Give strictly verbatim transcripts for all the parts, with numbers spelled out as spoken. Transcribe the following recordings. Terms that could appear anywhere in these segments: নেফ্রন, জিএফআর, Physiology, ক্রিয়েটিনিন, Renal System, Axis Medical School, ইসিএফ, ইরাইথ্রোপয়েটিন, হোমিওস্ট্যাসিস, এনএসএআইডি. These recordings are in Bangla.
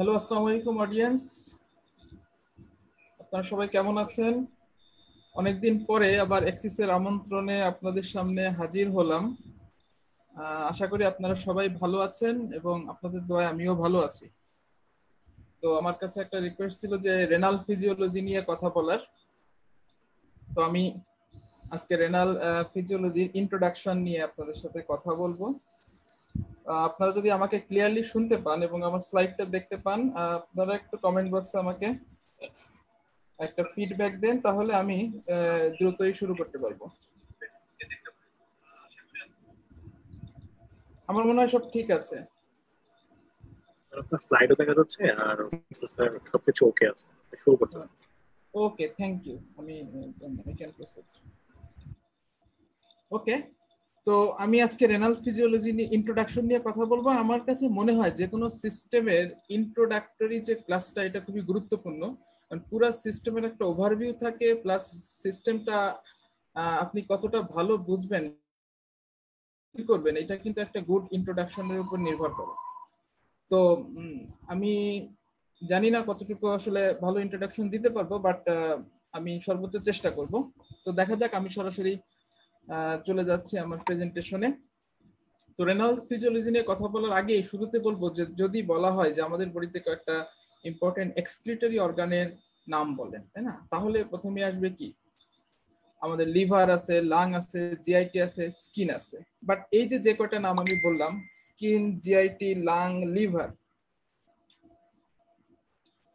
হ্যালো, আসসালামু আলাইকুম অডিয়েন্স। আপনারা সবাই কেমন আছেন? অনেকদিন পরে আবার অ্যাক্সিসের আমন্ত্রণে আপনাদের সামনে হাজির হলাম। আশা করি আপনারা সবাই ভালো আছেন এবং আপনাদের দোয়ায় আমিও ভালো আছি। তো আমার কাছে একটা রিকোয়েস্ট ছিল যে রেনাল ফিজিওলজি নিয়ে কথা বলার। তো আমি আজকে রেনাল ফিজিওলজির ইন্ট্রোডাকশন নিয়ে আপনাদের সাথে কথা বলবো। আপনারা যদি আমাকে ক্লিয়ারলি শুনতে পান এবং আমার স্লাইডটা দেখতে পান, আপনারা একটু কমেন্ট বক্সে আমাকে একটা ফিডব্যাক দেন, তাহলে আমি দ্রুতই শুরু করতে পারবো। আমার মনে হয় সব ঠিক আছে। আপনার স্লাইডও দেখা যাচ্ছে আর সবকিছু ওকে আছে, শুরু করতে পারবো। Okay, thank you. আমি আই ক্যান প্রসিড। ওকে, তো আমি আজকে রেনাল ফিজিওলজি নিয়ে ইন্ট্রোডাকশন নিয়ে কথা বলবো। আমার কাছে মনে হয় যে কোনো সিস্টেমের ইন্ট্রোডাক্টরি যে ক্লাসটা, এটা খুবই গুরুত্বপূর্ণ, কারণ পুরো সিস্টেমের একটা ওভারভিউ থাকে, প্লাস সিস্টেমটা আপনি কতটা ভালো বুঝবেন করবেন এটা কিন্তু একটা গুড ইন্ট্রোডাকশনের উপর নির্ভর করে। তো আমি জানি না কতটুকু আসলে ভালো ইন্ট্রোডাকশন দিতে পারবো, বাট আমি সর্বোচ্চ চেষ্টা করব। তো দেখা যাক, আমি সরাসরি চলে যাচ্ছি আমার প্রেজেন্টেশনে। তো রেনাল ফিজিওলজি নিয়ে কথা বলার আগে শুরুতে বলবো যে যদি বলা হয় যে আমাদের বডিতে কয়েকটা ইম্পর্টেন্ট এক্সক্রিটরি অর্গানের নাম বলেন, তাই না, তাহলে প্রথমে আসবে কি? আমাদের লিভার আছে, লাং আছে, জিআইটি আছে, স্কিন আছে। বাট এই যে যে কয়টা নাম আমি বললাম, স্কিন, জিআইটি, লাং, লিভার,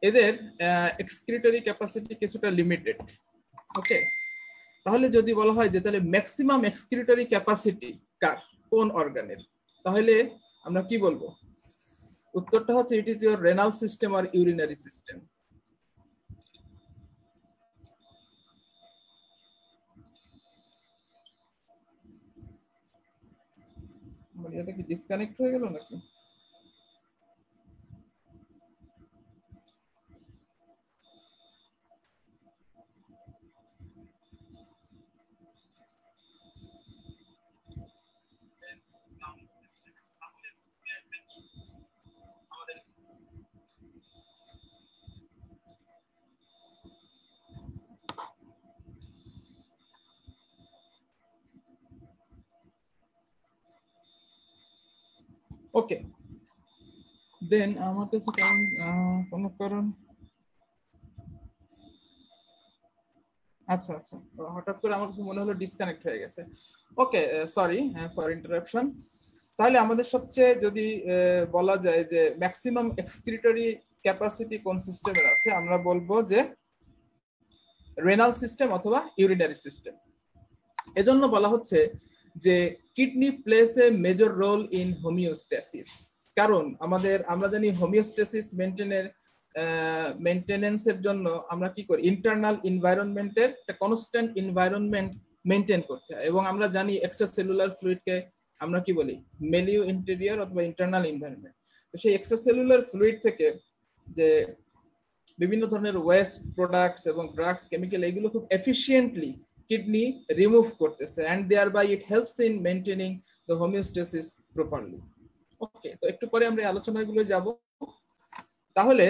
এদের এক্সক্রিটরি ক্যাপাসিটি কিছুটা লিমিটেড। ওকে, তাহলে যদি বলা হয় যে তাহলে ম্যাক্সিমাম এক্সক্রিটরি ক্যাপাসিটি কার, কোন অর্গানের, তাহলে আমরা কি বলবো? উত্তরটা হচ্ছে it is your renal system আর ইউরিনারি সিস্টেম। মানে এটা কি ডিসকানেক্ট হয়ে গেল নাকি? ওকে, দেন আমার কাছে কারণ কোনো কারণ আচ্ছা আচ্ছা হঠাৎ করে আমার কাছে মনে হলো ডিসকানেক্ট হয়ে গেছে। Okay, sorry for interruption. তাহলে আমাদের সবচেয়ে যদি বলা যায় যে ম্যাক্সিমাম এক্সক্রিটরি ক্যাপাসিটি কোন সিস্টেমের আছে, আমরা বলবো যে রেনাল সিস্টেম অথবা ইউরিনারি সিস্টেম। এজন্য বলা হচ্ছে যে kidney plays a major role in হোমিওস্ট্যাসিস, কারণ আমাদের আমরা জানি হোমিওস্ট্যাসিস মেইনটেইনের মেইনটেনেন্সের জন্য আমরা কি করি, ইন্টারনাল এনवायरमेंटের একটা কনস্ট্যান্ট এনवायरमेंट মেইনটেইন করতে হয়। এবং আমরা জানি এক্সট্রা সেলুলার ফ্লুইডকে আমরা কি বলি, মেলিউ ইন্টেরিয়র অথবা ইন্টারনাল এনवायरमेंट। তো সেই এক্সট্রা সেলুলার ফ্লুইড থেকে যে বিভিন্ন ধরনের ওয়েস্ট প্রোডাক্টস এবং ড্রাগস, কেমিক্যাল, এগুলো খুব এফিশিয়েন্টলি কিডনি রিমুভ করতেছে, and thereby it helps in maintaining the হোমিওস্ট্যাসিস properly. Okay, তো একটু পরে আমরা আলোচনাগুলো যাব। তাহলে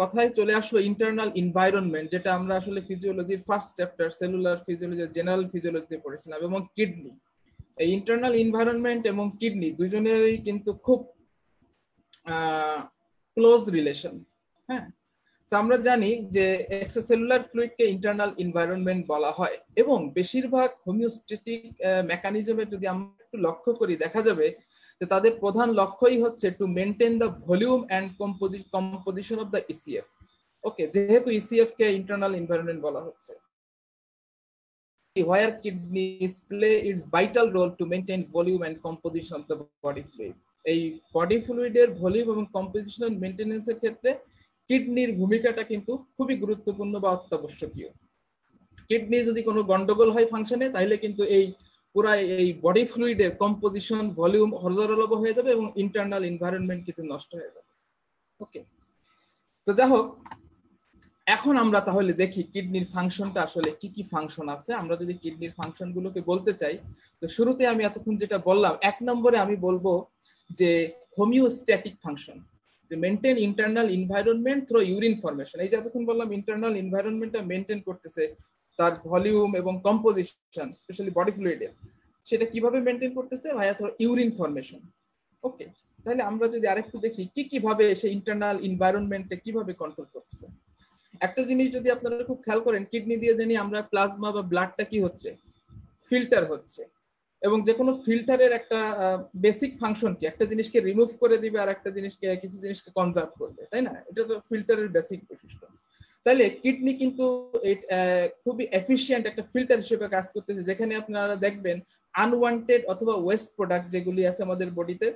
কথায় চলে আসলো ইন্টারনাল এনवायरमेंट, যেটা আমরা আসলে ফিজিওলজির first chapter cellular physiology, general ফিজিওলজিতে পড়েছিলাম। এবং কিডনি, এই ইন্টারনাল এনवायरमेंट এবং কিডনি দুজনেরই কিন্তু খুব ক্লোজ রিলেশন। হ্যাঁ, আমরা জানি যে এক্সট্রা সেলুলার ফ্লুইডকে ইন্টারনাল এনवायरमेंट বলা হয়, এবং বেশিরভাগ হোমিওস্ট্যাটিক মেকানিজমে যদি আমরা একটু লক্ষ্য করি, দেখা যাবে যে তাদের প্রধান লক্ষ্যই হচ্ছে to maintain the volume and composite composition of the ইসিএফ। Okay, যেহেতু ইসিএফ কে ইন্টারনাল এনवायरमेंट বলা হচ্ছে, where kidneys play its vital role to maintain volume and composition of the body fluid. এই বডি ফ্লুইডের ভলিউম এবং কম্পোজিশন মেইনটেনেন্সের ক্ষেত্রে কিডনির ভূমিকাটা কিন্তু খুবই গুরুত্বপূর্ণ বা অত্যাবশ্যকীয়। কিডনি যদি কোনো গন্ডগোল হয় ফাংশনে, তাহলে কিন্তু এই পুরা এই বডি ফ্লুইডের কম্পোজিশন, ভলিউম হরদরলব হয়ে যাবে এবং ইন্টারনাল এনवायरमेंट কিন্তু নষ্ট হয়ে যাবে। ওকে, তো যাই হোক, এখন আমরা তাহলে দেখি কিডনির ফাংশনটা আসলে কি কি ফাংশন আছে। আমরা যদি কিডনির ফাংশনগুলোকে বলতে চাই, তো শুরুতে আমি এতক্ষণ যেটা বললাম, এক নম্বরে আমি বলবো যে হোমিওস্ট্যাটিক ফাংশন। যে maintain internal environment through urine formation. এই যে এতক্ষণ বললাম ইন্টারনাল এনভায়রনমেন্টটা মেনটেন করতেছে, তার ভলিউম এবং কম্পোজিশন স্পেশালি বডি ফ্লুইডের, সেটা কিভাবে মেনটেন করতেছে ভাইয়া? Through urine formation. ওকে, তাহলে আমরা যদি আরেকটু দেখি কি কিভাবে সে ইন্টারনাল এনভায়রনমেন্টে কিভাবে কন্ট্রোল করতেছে। একটা জিনিস যদি আপনারা খুব খেয়াল করেন, কিডনি দিয়ে জানি আমরা প্লাজমা বা ব্লাডটা কি হচ্ছে, ফিল্টার হচ্ছে, এবং যে কোনো ফিল্টারের একটা বেসিক ফাংশন কি, একটা জিনিসকে রিমুভ করে দিবে আর একটা জিনিসকে কিছু জিনিসকে কনজার্ভ করবে, তাই না? এটা তো ফিল্টারের বেসিক বৈশিষ্ট্য। তাহলে কিডনি কিন্তু খুবই এফিশিয়েন্ট একটা ফিল্টার হিসেবে কাজ করতেছে, যেখানে আপনারা দেখবেন আনওয়ান্টেড অথবা ওয়েস্ট প্রোডাক্ট যেগুলি আছে আমাদের বডিতে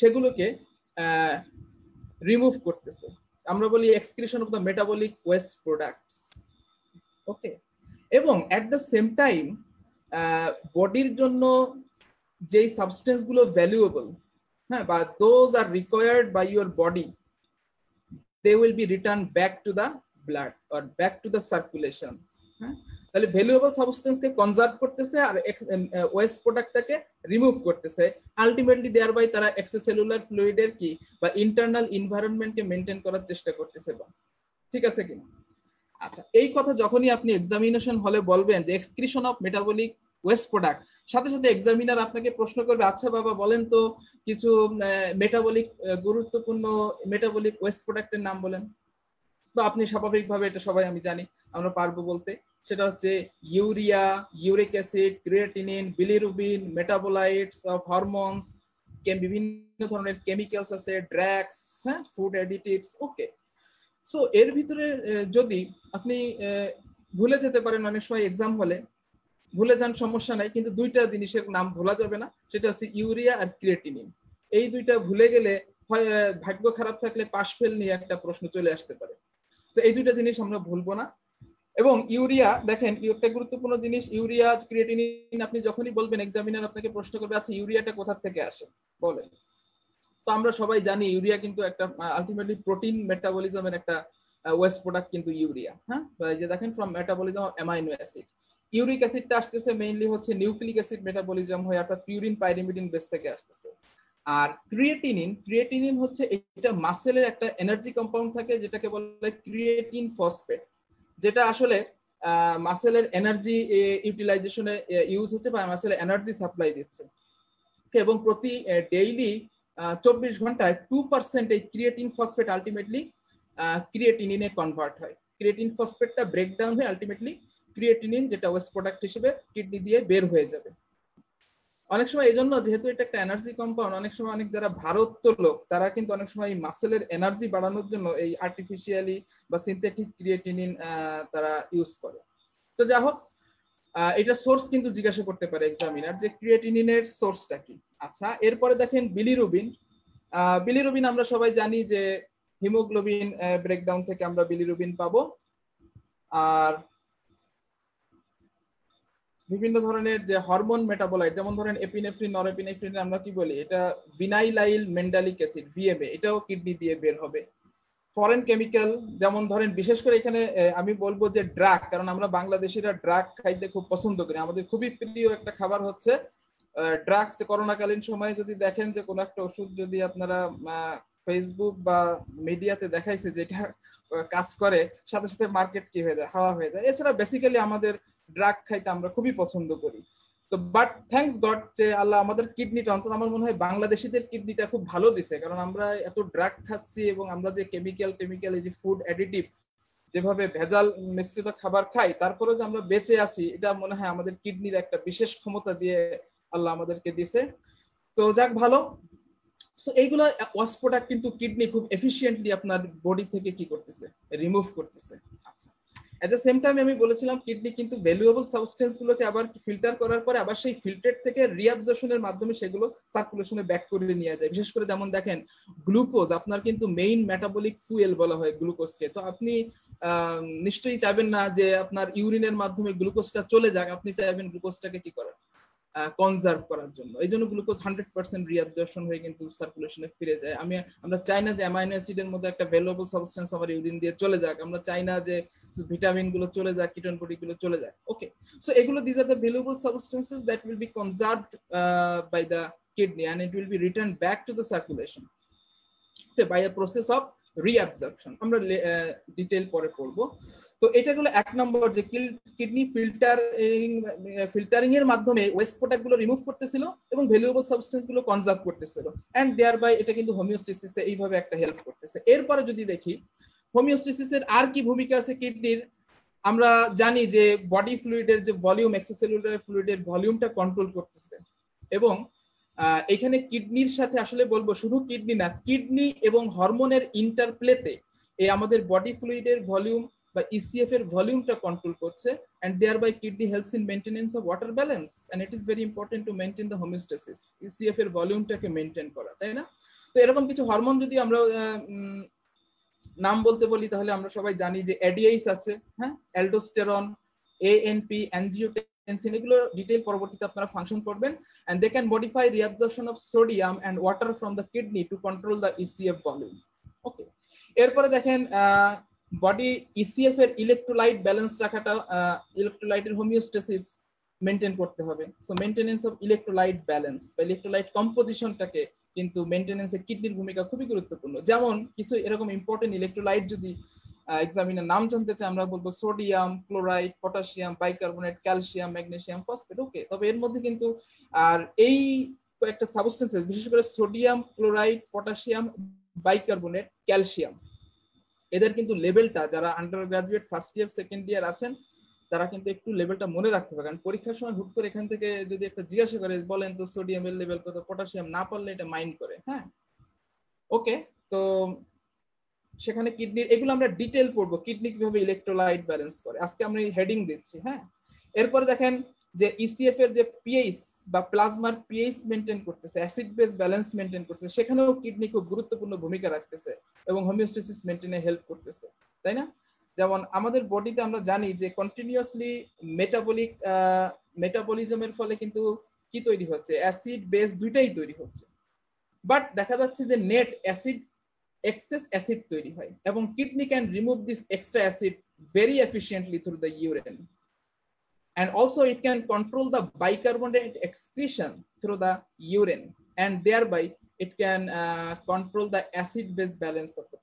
সেগুলোকে রিমুভ করতেছে। আমরা বলি excretion of the metabolic waste products. Okay, এবং এট দ্য সেম টাইম বডির জন্য যেই সাবস্টেন্স গুলো ভ্যালুয়েবল, হ্যাঁ, বা those are required by your body, they will be return back to the blood or back to the circulation. হ্যাঁ, তাহলে ভ্যালুয়েবল সাবস্টেন্সকে কনজার্ভ করতেছে আর ওয়েস্ট প্রোডাক্টটাকে রিমুভ করতেছে। আলটিমেটলি দেয়ার বাই তারা এক্সট্রাসেলুলার ফ্লুইডের কি বা ইন্টারনাল এনভায়রনমেন্টকে মেনটেন করার চেষ্টা করতেছে। বা ঠিক আছে কিনা? আচ্ছা, এই কথা যখনই আপনি এক্সামিনেশন হলে বলবেন যে excretion of metabolic waste product, সাথে সাথে এক্সামিনার আপনাকে প্রশ্ন করবে, আচ্ছা বাবা বলেন তো কিছু মেটাবলিক গুরুত্বপূর্ণ মেটাবলিক ওয়েস্ট প্রোডাক্টের নাম বলেন তো। আপনি স্বাভাবিকভাবে, এটা সবাই আমি জানি আমরা পারবো বলতে, সেটা হচ্ছে urea, uric acid, ক্রিয়েটিনিন, bilirubin, metabolites of hormones, বিভিন্ন ধরনের কেমিক্যালস আছে, ড্রাগস, হ্যাঁ, ফুড অ্যাডিটিভস। ওকে, সো এর ভিতরে যদি আপনি ভুলে যেতে পারেন, অনেক সময় এক্সাম হলে ভুলে যান, সমস্যা নাই, কিন্তু দুইটা জিনিসের নাম ভোলা যাবে না, সেটা হচ্ছে ইউরিয়া আর ক্রিয়েটিনিন। এই দুইটা ভুলে গেলে হয় ভাগ্য খারাপ থাকলে পাশ ফেল নিয়ে একটা প্রশ্ন চলে আসতে পারে। তো এই দুইটা জিনিস আমরা ভুলবো না। এবং ইউরিয়া দেখেন একটা গুরুত্বপূর্ণ জিনিস, ইউরিয়া ক্রিয়েটিনিন আপনি যখনই বলবেন এক্সামিনার আপনাকে প্রশ্ন করবে, আচ্ছা ইউরিয়াটা কোথা থেকে আসে বলেন তো। আমরা সবাই জানি ইউরিয়া কিন্তু একটা আলটিমেটলি প্রোটিন মেটাবলিজমের একটা ওয়েস্ট প্রোডাক্ট কিন্তু ইউরিয়া, হ্যাঁ, যে দেখেন from metabolism of amino acid. Uric অ্যাসিডটা আসতেছে মেইনলি হচ্ছে নিউক্লিক অ্যাসিড মেটাবলিজম হয়ে, অর্থাৎ পিউরিন পাইরিমিডিন বেস থেকে আসতেছে। আর ক্রিয়েটিনিন, ক্রিয়েটিনিন হচ্ছে এটা মাসেলের একটা এনার্জি কম্পাউন্ড থাকে যেটাকে বলে ক্রিয়েটিন ফসফেট, যেটা আসলে মাসেলের এনার্জি ইউটিলাইজেশনে ইউজ হচ্ছে বা মাসেলের এনার্জি সাপ্লাই দিচ্ছে। এবং প্রতি ডেইলি চব্বিশ ঘন্টায় টু পার্সেন্ট এই ক্রিয়েটিন ফসফেট আলটিমেটলি ক্রিয়েটিনিনে কনভার্ট হয়। ক্রিয়েটিন ফসফেটটা ব্রেকডাউন হয়ে আলটিমেটলি ক্রিয়েটিনিন যেটা ওয়েস্ট প্রোডাক্ট হিসেবে কিডনি দিয়ে বের হয়ে যাবে। অনেক সময় এই জন্য, যেহেতু এটা একটা এনার্জি কম্পাউন্ড, অনেক সময় অনেক যারা ভারতীয় লোক তারা কিন্তু অনেক সময় এই মাসেলের এনার্জি বাড়ানোর জন্য এই আর্টিফিশিয়ালি বা সিনথেটিক ক্রিয়েটিনিন তারা ইউজ করে। তো যা হোক, এটা সোর্স কিন্তু জিজ্ঞাসা করতে পারে এক্সামিনার যে ক্রিয়েটিনিনের সোর্সটা কি। আচ্ছা, এরপরে দেখেন বিলিরুবিন। বিলিরুবিন আমরা সবাই জানি যে হিমোগ্লোবিন ব্রেকডাউন থেকে আমরা বিলিরুবিন পাবো। আর বিভিন্ন ধরনের যে হরমোন মেটাবোলাইট, যেমন ধরেন এপিনেফ্রিন, নরএপিনেফ্রিন আমরা কি বলি, এটা ভিনাইলাইল মেন্ডালিক অ্যাসিড ভিএমএ, এটাও কিডনি দিয়ে বের হবে। ফরেন কেমিক্যাল, যেমন ধরেন বিশেষ করে এখানে আমি বলবো যে ড্রাগ, কারণ আমরা বাংলাদেশিরা ড্রাগ খাইতে খুব পছন্দ করি, আমাদের খুবই প্রিয় একটা খাবার হচ্ছে ড্রাগস। করোনাকালীন সময়ে যদি দেখেন যে কোনো একটা ওষুধ যদি আপনারা ফেসবুক বা মিডিয়াতে দেখাইছে যেটা কাজ করে, সাথে সাথে মার্কেট কি হয়ে যায়, হাওয়া হয়ে যায়। এছাড়া বেসিক্যালি আমাদের ড্রাগ খাইতে আমরা খুবই পছন্দ করি। তো বাট থ্যাংকস গড যে আল্লাহ আমাদের কিডনিটা, অন্তত আমার মনে হয় বাংলাদেশিদের কিডনিটা খুব ভালো দিছে, কারণ আমরা এত ড্রাগ খাচ্ছি এবং আমরা যে কেমিক্যাল কেমিক্যাল এই যে ফুড অ্যাডিটিভ যেভাবে ভেজাল মিশ্রিত খাবার খাই, তারপরে যে আমরা বেঁচে আছি, এটা মনে হয় আমাদের কিডনির একটা বিশেষ ক্ষমতা দিয়ে আল্লাহ আমাদেরকে দিছে। তো যাক ভালো। সো এইগুলো ওয়েস্ট প্রোডাক্ট কিন্তু কিডনি খুব এফিশিয়েন্টলি আপনার বডি থেকে কি করতেছে, রিমুভ করতেছে। আচ্ছা, এট দ্য সেম টাইম আমি বলেছিলাম কিডনি কিন্তু ভ্যালুয়েবল সাবস্টেন্স গুলোকে আবার ফিল্টার করার পরে আবার সেই ফিল্টার থেকে রিঅ্যাবজর্পশনের মাধ্যমে সেগুলো সার্কুলেশনে ব্যাক করে নিয়ে যায়। বিশেষ করে যেমন দেখেন গ্লুকোজ, আপনার কিন্তু মেইন মেটাবলিক ফুয়েল বলা হয় গ্লুকোজকে। তো আপনি নিশ্চয়ই চাইবেন না যে আপনার ইউরিনের মাধ্যমে গ্লুকোজটা চলে যাক, আপনি চাইবেন গ্লুকোজটাকে কি করার, কনজার্ভ করার জন্য। এই জন্য গ্লুকোজ হান্ড্রেড পার্সেন্ট রিঅ্যাবজর্পশন হয়ে কিন্তু সার্কুলেশনে ফিরে যায়। আমি আমরা চাই না যে অ্যামাইনো অ্যাসিডের মধ্যে একটা ভ্যালুয়েবল সাবস্টেন্স আমার ইউরিন দিয়ে চলে যাক, আমরা চাই না যে ভিটামিন গুলো চলে যায়, কিটন প্রোটিন গুলো চলে যায়। ওকে, সো এগুলো this are the valuable substances that will be conserved by the kidney and it will be return back to the circulation. by the process of reabsorption. আমরা ডিটেইল পরে করব। তো এটা হলো এক নম্বর, যে কিডনি ফিল্টারিং ফিল্টারিং এর মাধ্যমে ওয়েস্ট প্রোডাক্ট গুলো রিমুভ করতেছিল এবং ভ্যালুয়েবল সাবস্টেন্স গুলো কনজার্ভ করতেছিল, এন্ড দেয়ার বাই এটা কিন্তু হোমিওস্টেসিসে এইভাবে একটা হেল্প করতেছে। এরপরে যদি দেখি হোমিওস্টেসিসের আর কি ভূমিকা আছে কিডনির, আমরা জানি যে বডি ফ্লুইডের যে ভলিউম, এক্সট্রাসেলুলার ফ্লুইডের ভলিউমটা কন্ট্রোল করতেছে, এবং এখানে কিডনির সাথে আসলে বলবো শুধু কিডনি না, কিডনি এবং হরমোনের ইন্টারপ্লেতে এই আমাদের বডি ফ্লুইডের ভলিউম বা ইসিএফ এর ভলিউমটা কন্ট্রোল করছে, and thereby kidney helps in maintenance of water balance, and it is very important to maintain the homeostasis, ইসিএফ এর ভলিউমটাকে মেইনটেইন করা, তাই না? তো এরকম কিছু হরমোন যদি আমরা নাম বলতে বলি তাহলে আমরা সবাই জানি যে এডিএইচ আছে, হ্যাঁ, অ্যালডোস্টেরন, এএনপি, অ্যানজিওটেনসিন, এগুলো ডিটেইল পরবর্তীতে আপনারা ফাংশন করবেন, and they can modify reabsorption of sodium and water from the kidney to control the ইসিএফ volume. Okay, এরপরে দেখেন বডি ইসিএফ এর ইলেকট্রোলাইট ব্যালেন্স রাখাটা, ইলেকট্রোলাইটের হোমিওস্টেসিস মেনটেন করতে হবে, so maintenance of electrolyte balance বা ইলেকট্রোলাইট কম্পোজিশনটাকে কিন্তু মেনটেনেন্সে কিডনির ভূমিকা খুবই গুরুত্বপূর্ণ। যেমন কিছু এরকম ইম্পর্টেন্ট ইলেকট্রোলাইট যদি এক্সামিনার নাম জানতে চাই আমরা বলবো sodium, chloride, potassium, bicarbonate, calcium, magnesium, phosphate. Okay, তবে এর মধ্যে কিন্তু আর এই কয়েকটা সাবস্টেন্সেস, বিশেষ করে sodium, chloride, potassium, bicarbonate, calcium, এদের কিন্তু লেভেলটা যারা undergraduate first year second year আছেন তারা কিন্তু একটু লেভেলটা মনে রাখতে হবে, কারণ পরীক্ষার সময় হুট করে এখান থেকে যদি একটা জিজ্ঞাসা করে বলেন তো সোডিয়ামের লেভেল কত, পটাশিয়াম, না পারলে এটা মাইন্ড করে, হ্যাঁ। ওকে, তো সেখানে কিডনির এগুলো আমরা ডিটেইল পড়বো, কিডনি কিভাবে ইলেকট্রোলাইট ব্যালেন্স করে, আজকে আমরা হেডিং দিচ্ছি, হ্যাঁ। এরপরে দেখেন যে ইসিএফ এর যে পিএইচ বা প্লাজমার পিএইচ মেনটেন করতেছে, অ্যাসিড বেস ব্যালেন্স মেনটেন করতেছে, সেখানেও কিডনি খুব গুরুত্বপূর্ণ ভূমিকা রাখতেছে এবং হোমিওস্টেসিস মেনটেনে হেল্প করতেছে, তাই না? যেমন আমাদের বডিতে আমরা জানি যে কন্টিনিউয়াসলি মেটাবলিক মেটাবলিজমের ফলে কিন্তু কি তৈরি হচ্ছে, অ্যাসিড বেস দুইটাই তৈরি হচ্ছে, বাট দেখা যাচ্ছে যে নেট অ্যাসিড এক্সেস অ্যাসিড তৈরি হয় এবং kidney can remove this extra acid very efficiently through the urine, and also it can control the bicarbonate excretion through the urine, and thereby it can uh, control the acid base balance of the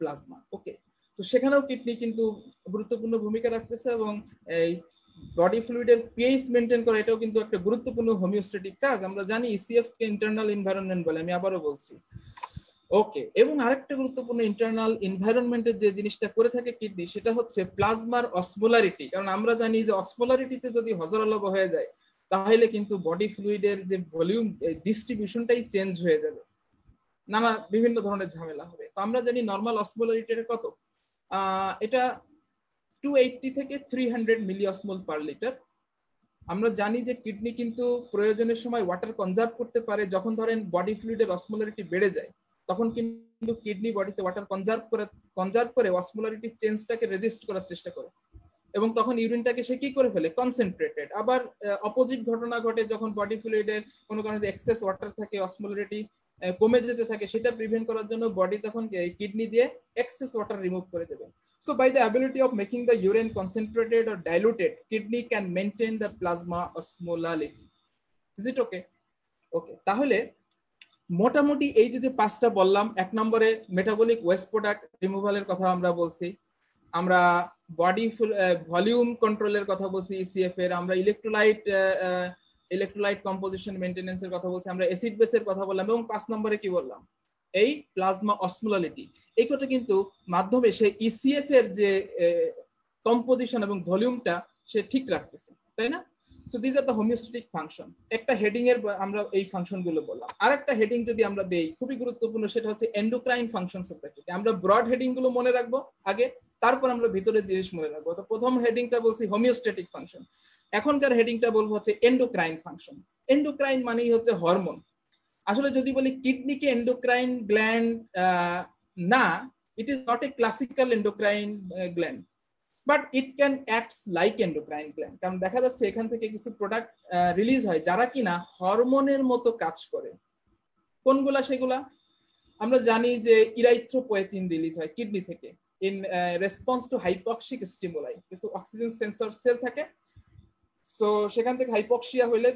plasma. Okay, so সেখানেও কিডনি কিন্তু গুরুত্বপূর্ণ ভূমিকা রাখতেছে এবং এই বডি ফ্লুইডের pH মেইনটেইন করা এটাও কিন্তু একটা গুরুত্বপূর্ণ হোমিওস্ট্যাটিক কাজ। আমরা জানি ইসিএফ কে ইন্টারনাল এনভায়রনমেন্ট বলে, আমি আবারো বলছি। ওকে, এবং আরেকটা গুরুত্বপূর্ণ ইন্টারনাল এনভায়রনমেন্টের যে জিনিসটা করে থাকে কিডনি সেটা হচ্ছে প্লাজমার অসমোলারিটি, কারণ আমরা জানি যে অসমোলারিটিতে যদি হজরালব হয়ে যায় তাহলে কিন্তু বডি ফ্লুইডের যে ভলিউম ডিস্ট্রিবিউশনটাই চেঞ্জ হয়ে যাবে, নানা বিভিন্ন ধরনের ঝামেলা হবে। তো আমরা জানি নর্মাল অসমোলারিটির কত, আহ এটা টু এইটটি থেকে three hundred milliosmole per litre. আমরা জানি যে কিডনি কিন্তু প্রয়োজনের সময় ওয়াটার কনজার্ভ করতে পারে, যখন ধরেন বডি ফ্লুইডের অসমোলারিটি বেড়ে যায় তখন কিন্তু কিডনি বডিতে ওয়াটার কনজার্ভ করে কনজার্ভ করে অসমোলারিটি চেঞ্জটাকে রেজিস্ট করার চেষ্টা করে এবং তখন ইউরিনটাকে সে কি করে ফেলে, কনসেন্ট্রেটেড। আবার অপোজিট ঘটনা ঘটে যখন বডি ফ্লুইডের কোনো কারণে এক্সেস ওয়াটার থাকে, অসমোলারিটি কমে যেতে থাকে, সেটা প্রিভেন্ট করার জন্য বডি তখন কিডনি দিয়ে এক্সেস ওয়াটার রিমুভ করে দেবে। So by the ability of making the urine concentrated or diluted kidney can maintain the plasma osmolarity. Is it okay? Okay, তাহলে মোটামুটি এই যে পাঁচটা বললাম, এক নম্বরে মেটাবলিক ওয়েস্ট প্রোডাক্ট রিমুভালের কথা আমরা বলছি, আমরা বডি ভলিউম কন্ট্রোলের কথা বলছি ইসিএফ এর, আমরা ইলেকট্রোলাইট ইলেকট্রোলাইট কম্পোজিশন মেনটেন্যান্সের কথা বলছি, আমরা অ্যাসিড বেসের কথা বললাম, এবং পাঁচ নম্বরে কি বললাম, এই প্লাজমা অসমোলারিটি। এই কথা কিন্তু মাধ্যমে সে ইসিএফ এর যে কম্পোজিশন এবং ভলিউমটা সে ঠিক রাখতেছে, তাই না? So these are the homeostatic function. একটা হেডিং এর আমরা এই ফাংশনগুলো বললাম। আরেকটা হেডিং যদি আমরা দেই খুবই গুরুত্বপূর্ণ, সেটা হচ্ছে endocrine functions of the kidney. আমরা ব্রড হেডিং গুলো মনে রাখবো আগে, তারপর আমরা ভিতরের জিনিস মনে রাখবো। তো প্রথম হেডিংটা বলছি হোমিওস্ট্যাটিক ফাংশন, এখনকার হেডিংটা বলবো হচ্ছে এন্ডোক্রাইন ফাংশন। এন্ডোক্রাইন মানেই হচ্ছে হরমোন। আসলে যদি বলি কিডনিকে এন্ডোক্রাইন গ্ল্যান্ড না, it is not a classical endocrine gland, but it can acts like endocrine gland, কারণ দেখা যাচ্ছে এখান থেকে কিছু প্রোডাক্ট রিলিজ হয় যারা কিনা হরমোনের মতো কাজ করে। কোনগুলা সেগুলা? আমরা জানি যে ইরাইথ্রোপয়েটিন রিলিজ হয় কিডনি থেকে in response to hypoxic stimuli. কিছু অক্সিজেন সেন্সর সেল থাকে, সো সেখান থেকে হাইপক্সিয়া হলে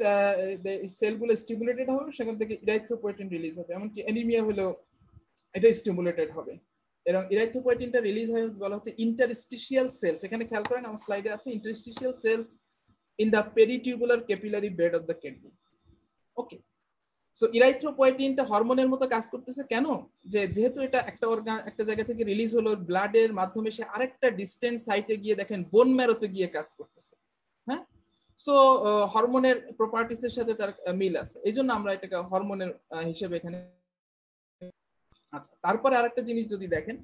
সেলগুলো স্টিমুলেটেড হবে, সেখান থেকে ইরাইথ্রোপয়েটিন রিলিজ হবে। এমনকি অ্যানিমিয়া হলেও এটা স্টিমুলেটেড হবে। এবং ইরাইথোপয়েটিনটা রিলিজ হয়ে বলা হচ্ছে ইন্টারস্টিশিয়াল সেলস, এখানে খেয়াল করেন আমার স্লাইডে আছে interstitial cells in the peritubular capillary bed of the kidney. Okay, so ইরাইথ্রোপয়েটিনটা হরমোনের মতো কাজ করতেছে কেন? যে যেহেতু এটা একটা অর্গান একটা জায়গা থেকে রিলিজ হলো, ব্লাডের মাধ্যমে সে আরেকটা ডিস্টেন্স সাইটে গিয়ে দেখেন বোন ম্যারোতে গিয়ে কাজ করতেছে। হ্যাঁ, সো হরমোনের প্রপার্টিস এর সাথে তার মিল আছে, এই জন্য আমরা এটাকে হরমোনের হিসেবে এখানে। আচ্ছা, তারপরে আরেকটা জিনিস যদি দেখেন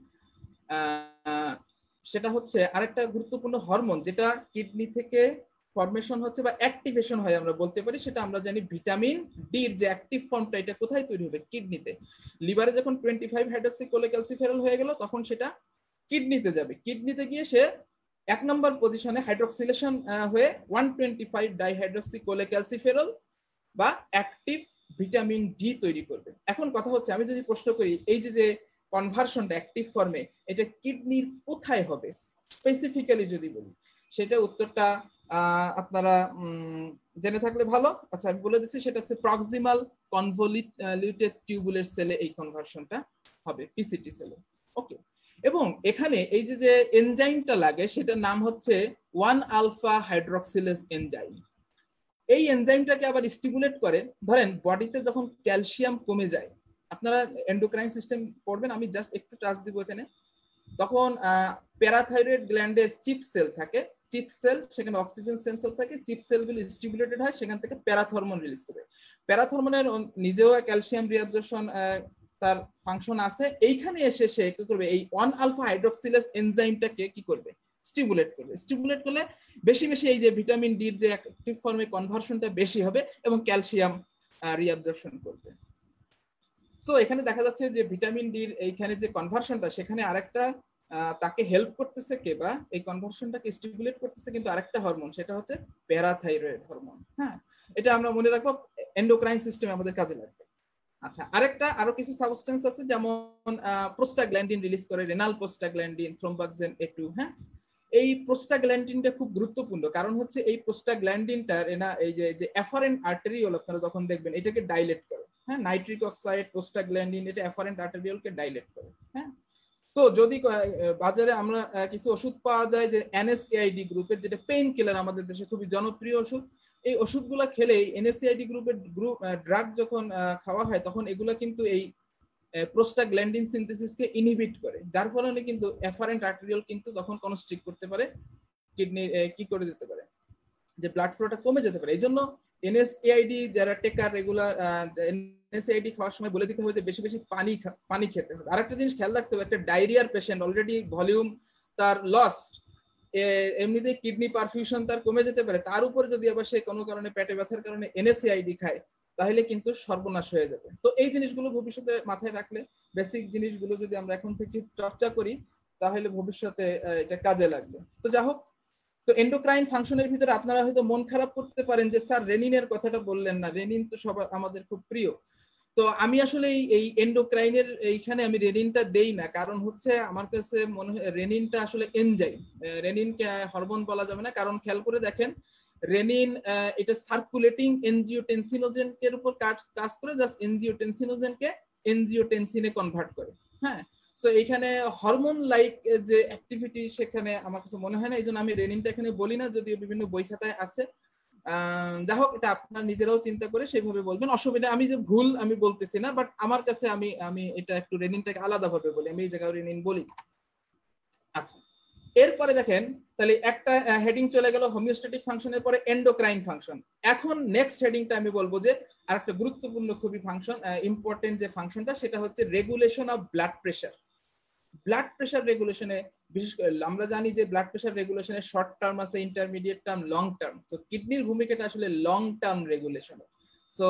সেটা হচ্ছে আরেকটা গুরুত্বপূর্ণ হরমোন যেটা কিডনি থেকে ফর্মেশন হচ্ছে বা অ্যাক্টিভেশন হয় আমরা বলতে পারি, সেটা আমরা জানি ভিটামিন ডি এর যে অ্যাক্টিভ ফর্মটা এটা কোথায় তৈরি হবে? কিডনিতে। লিভারে যখন টোয়েন্টি ফাইভ হাইড্রোক্সিক্লোক্যালসিফেরল হয়ে গেল তখন সেটা কিডনিতে যাবে, কিডনিতে গিয়ে সে এক নম্বর পজিশনে হাইড্রোক্সিলেশন হয়ে ওয়ান টোয়েন্টি ফাইভ ডাইহাইড্রোক্সিক্লোক্যালসিফেরল বা অ্যাক্টিভ ভিটামিন ডি তৈরি করবে। এখন কথা হচ্ছে আমি যদি প্রশ্ন করি এই যে যে কনভার্সনটা অ্যাক্টিভ ফর্মে এটা কিডনির কোথায় হবে স্পেসিফিক্যালি যদি বলি, সেটা উত্তরটা আপনারা জেনে থাকলে ভালো। আচ্ছা, আমি বলে দিচ্ছি, সেটা হচ্ছে প্রক্সিমাল কনভলিউটেড টিউবুলার সেলে এই কনভার্সনটা হবে, পিসিটি সেলে। ওকে, এবং এখানে এই যে যে এনজাইমটা লাগে সেটার নাম হচ্ছে ওয়ান আলফা হাইড্রোক্সিলেজ এনজাইম। এই এনজাইমটাকে আবার স্টিমুলেট করে, ধরেন বডিতে যখন ক্যালসিয়াম কমে যায়, আপনারা এন্ডোক্রাইন সিস্টেম পড়বেন, আমি জাস্ট একটু টাচ দিব এখানে, তখন প্যারাথাইরয়েড গ্ল্যান্ডের চিপ সেল থাকে, চিপ সেল সেখানে অক্সিজেন সেন্সর থাকে, চিপ সেলগুলি স্টিমুলেটেড হয়, সেখান থেকে প্যারাথরমন রিলিজ করে। প্যারাথরমনের নিজেও ক্যালসিয়াম রিঅ্যাবজর্পশন তার ফাংশন আছে, এইখানে এসে সে কি করবে? এই ওয়ান আলফা হাইড্রোক্সিলেজ এনজাইমটাকে কি করবে? স্টিমুলেট করবে। স্টিমুলেট করলে বেশি বেশি এই যে ভিটামিন ডি এর যে অ্যাক্টিভ ফর্মে কনভার্সনটা বেশি হবে এবং ক্যালসিয়াম রিঅ্যাবজর্পশন করবে। সো এখানে দেখা যাচ্ছে যে ভিটামিন ডি এর এইখানে যে কনভার্সনটা সেখানে আরেকটা তাকে হেল্প করতেছে কে বা এই কনভার্সনটাকে স্টিমুলেট করতেছে কিন্তু আরেকটা হরমোন, সেটা হচ্ছে প্যারাথাইরয়েড হরমোন। হ্যাঁ, এটা আমরা মনে রাখবো, এন্ডোক্রাইন সিস্টেমে আমাদের কাজে লাগবে। আচ্ছা, আরেকটা আরো কিছু সাবস্টেন্স আছে যেমন প্রোস্টাগ্ল্যান্ডিন রিলিজ করে, renal prostaglandin, thromboxane A two. হ্যাঁ, এই প্রোস্টাগ্ল্যান্ডিনটা খুব গুরুত্বপূর্ণ, কারণ হচ্ছে এই প্রোস্টাগ্ল্যান্ডিনটা এনা এই যে যে অ্যাফারেন্ট আর্টেরিওল আপনারা যখন দেখবেন এটাকে ডাইলেট করে। হ্যাঁ, নাইট্রিক অক্সাইড, প্রোস্টাগ্ল্যান্ডিন এটা অ্যাফারেন্ট আর্টেরিওলকে ডাইলেট করে। হ্যাঁ, তো যদি বাজারে আমরা কিছু ওষুধ পাওয়া যায় যে এনএসএআইডি গ্রুপের, যেটা পেইন কিলার আমাদের দেশে খুবই জনপ্রিয় ওষুধ, এই ওষুধগুলো খেলে এনএসএআইডি গ্রুপের গ্রুপ ড্রাগ যখন খাওয়া হয় তখন এগুলো কিন্তু এই প্রোস্টাগ্ল্যান্ডিন সিনথেসিসকে ইনহিবিট করে, যার ফলে কিন্তু অ্যাফারেন্ট আর্টেরিওল কিন্তু তখন কনস্ট্রিক্ট করতে পারে, কিডনি কি করে যেতে পারে যে ব্লাড ফ্লোটা কমে যেতে পারে। এই জন্য এনএসএআইডি যারা টেকার রেগুলার এনএসএআইডি খাওয়ার সময় বলে দিতে হবে যে বেশি বেশি পানি পানি খেতে হবে। আরেকটা জিনিস খেয়াল রাখতে হবে, একটা ডায়রিয়ার পেশেন্ট অলরেডি ভলিউম তার লস্ট, এমনিতে কিডনি পারফিউশন তার কমে যেতে পারে, তার উপর যদি আবার সে কোনো কারণে পেটে ব্যথার কারণে এনএসএআইডি খায় তাহলে কিন্তু সর্বনাশ হয়ে যাবে। তো এই জিনিসগুলো ভবিষ্যতে মাথায় রাখলে, বেসিক জিনিসগুলো যদি আমরা এখন থেকে চর্চা করি তাহলে ভবিষ্যতে এটা কাজে লাগবে। তো যা হোক, তো এন্ডোক্রাইন ফাংশনের ভিতরে আপনারা হয়তো মন খারাপ করতে পারেন যে স্যার রেনিনের কথাটা বললেন না, রেনিন তো সবার আমাদের খুব প্রিয়। তো আমি আসলে এই এন্ডোক্রাইনের এইখানে আমি রেনিনটা দেই না, কারণ হচ্ছে আমার কাছে মনে হয় রেনিনটা আসলে এনজাইম, রেনিনকে হরমোন বলা যাবে না। কারণ খেয়াল করে দেখেন রেনিন এটা সার্কুলেটিং এনজিওটেনসিনোজেনের উপর কাজ কাজ করে, জাস্ট এনজিওটেনসিনোজেনকে এনজিওটেনসিনে কনভার্ট করে। হ্যাঁ, সো এখানে হরমোন লাইক যে অ্যাক্টিভিটি সেখানে আমার কাছে মনে হয় না, এই জন্য আমি রেনিনটা এখানে বলি না, যদিও বিভিন্ন বই খাতায় আছে। যাই হোক, এটা আপনারা নিজেরাও চিন্তা করে সেভাবে বলবেন, অসুবিধা। আমি যে ভুল আমি বলতেছি না, বাট আমার কাছে আমি আমি এটা একটু রেনিনটাকে আলাদাভাবে বলি, আমি এই জায়গায় রেনিন বলি। আচ্ছা, এরপরে দেখেন তাহলে একটা হেডিং চলে গেল হোমিওস্ট্যাটিক ফাংশনের পরে এন্ডোক্রাইন ফাংশন। এখন নেক্সট হেডিংটা আমি বলবো যে আরেকটা গুরুত্বপূর্ণ খুবই ফাংশন, ইম্পর্টেন্ট যে ফাংশনটা সেটা হচ্ছে regulation of blood pressure. Blood pressure রেগুলেশনে বিশেষ করে আমরা জানি যে ব্লাড প্রেশার রেগুলেশনে শর্ট টার্ম আছে, ইন্টারমিডিয়েট টার্ম, লং টার্ম। তো কিডনির ভূমিকাটা আসলে লং টার্ম রেগুলেশন। সো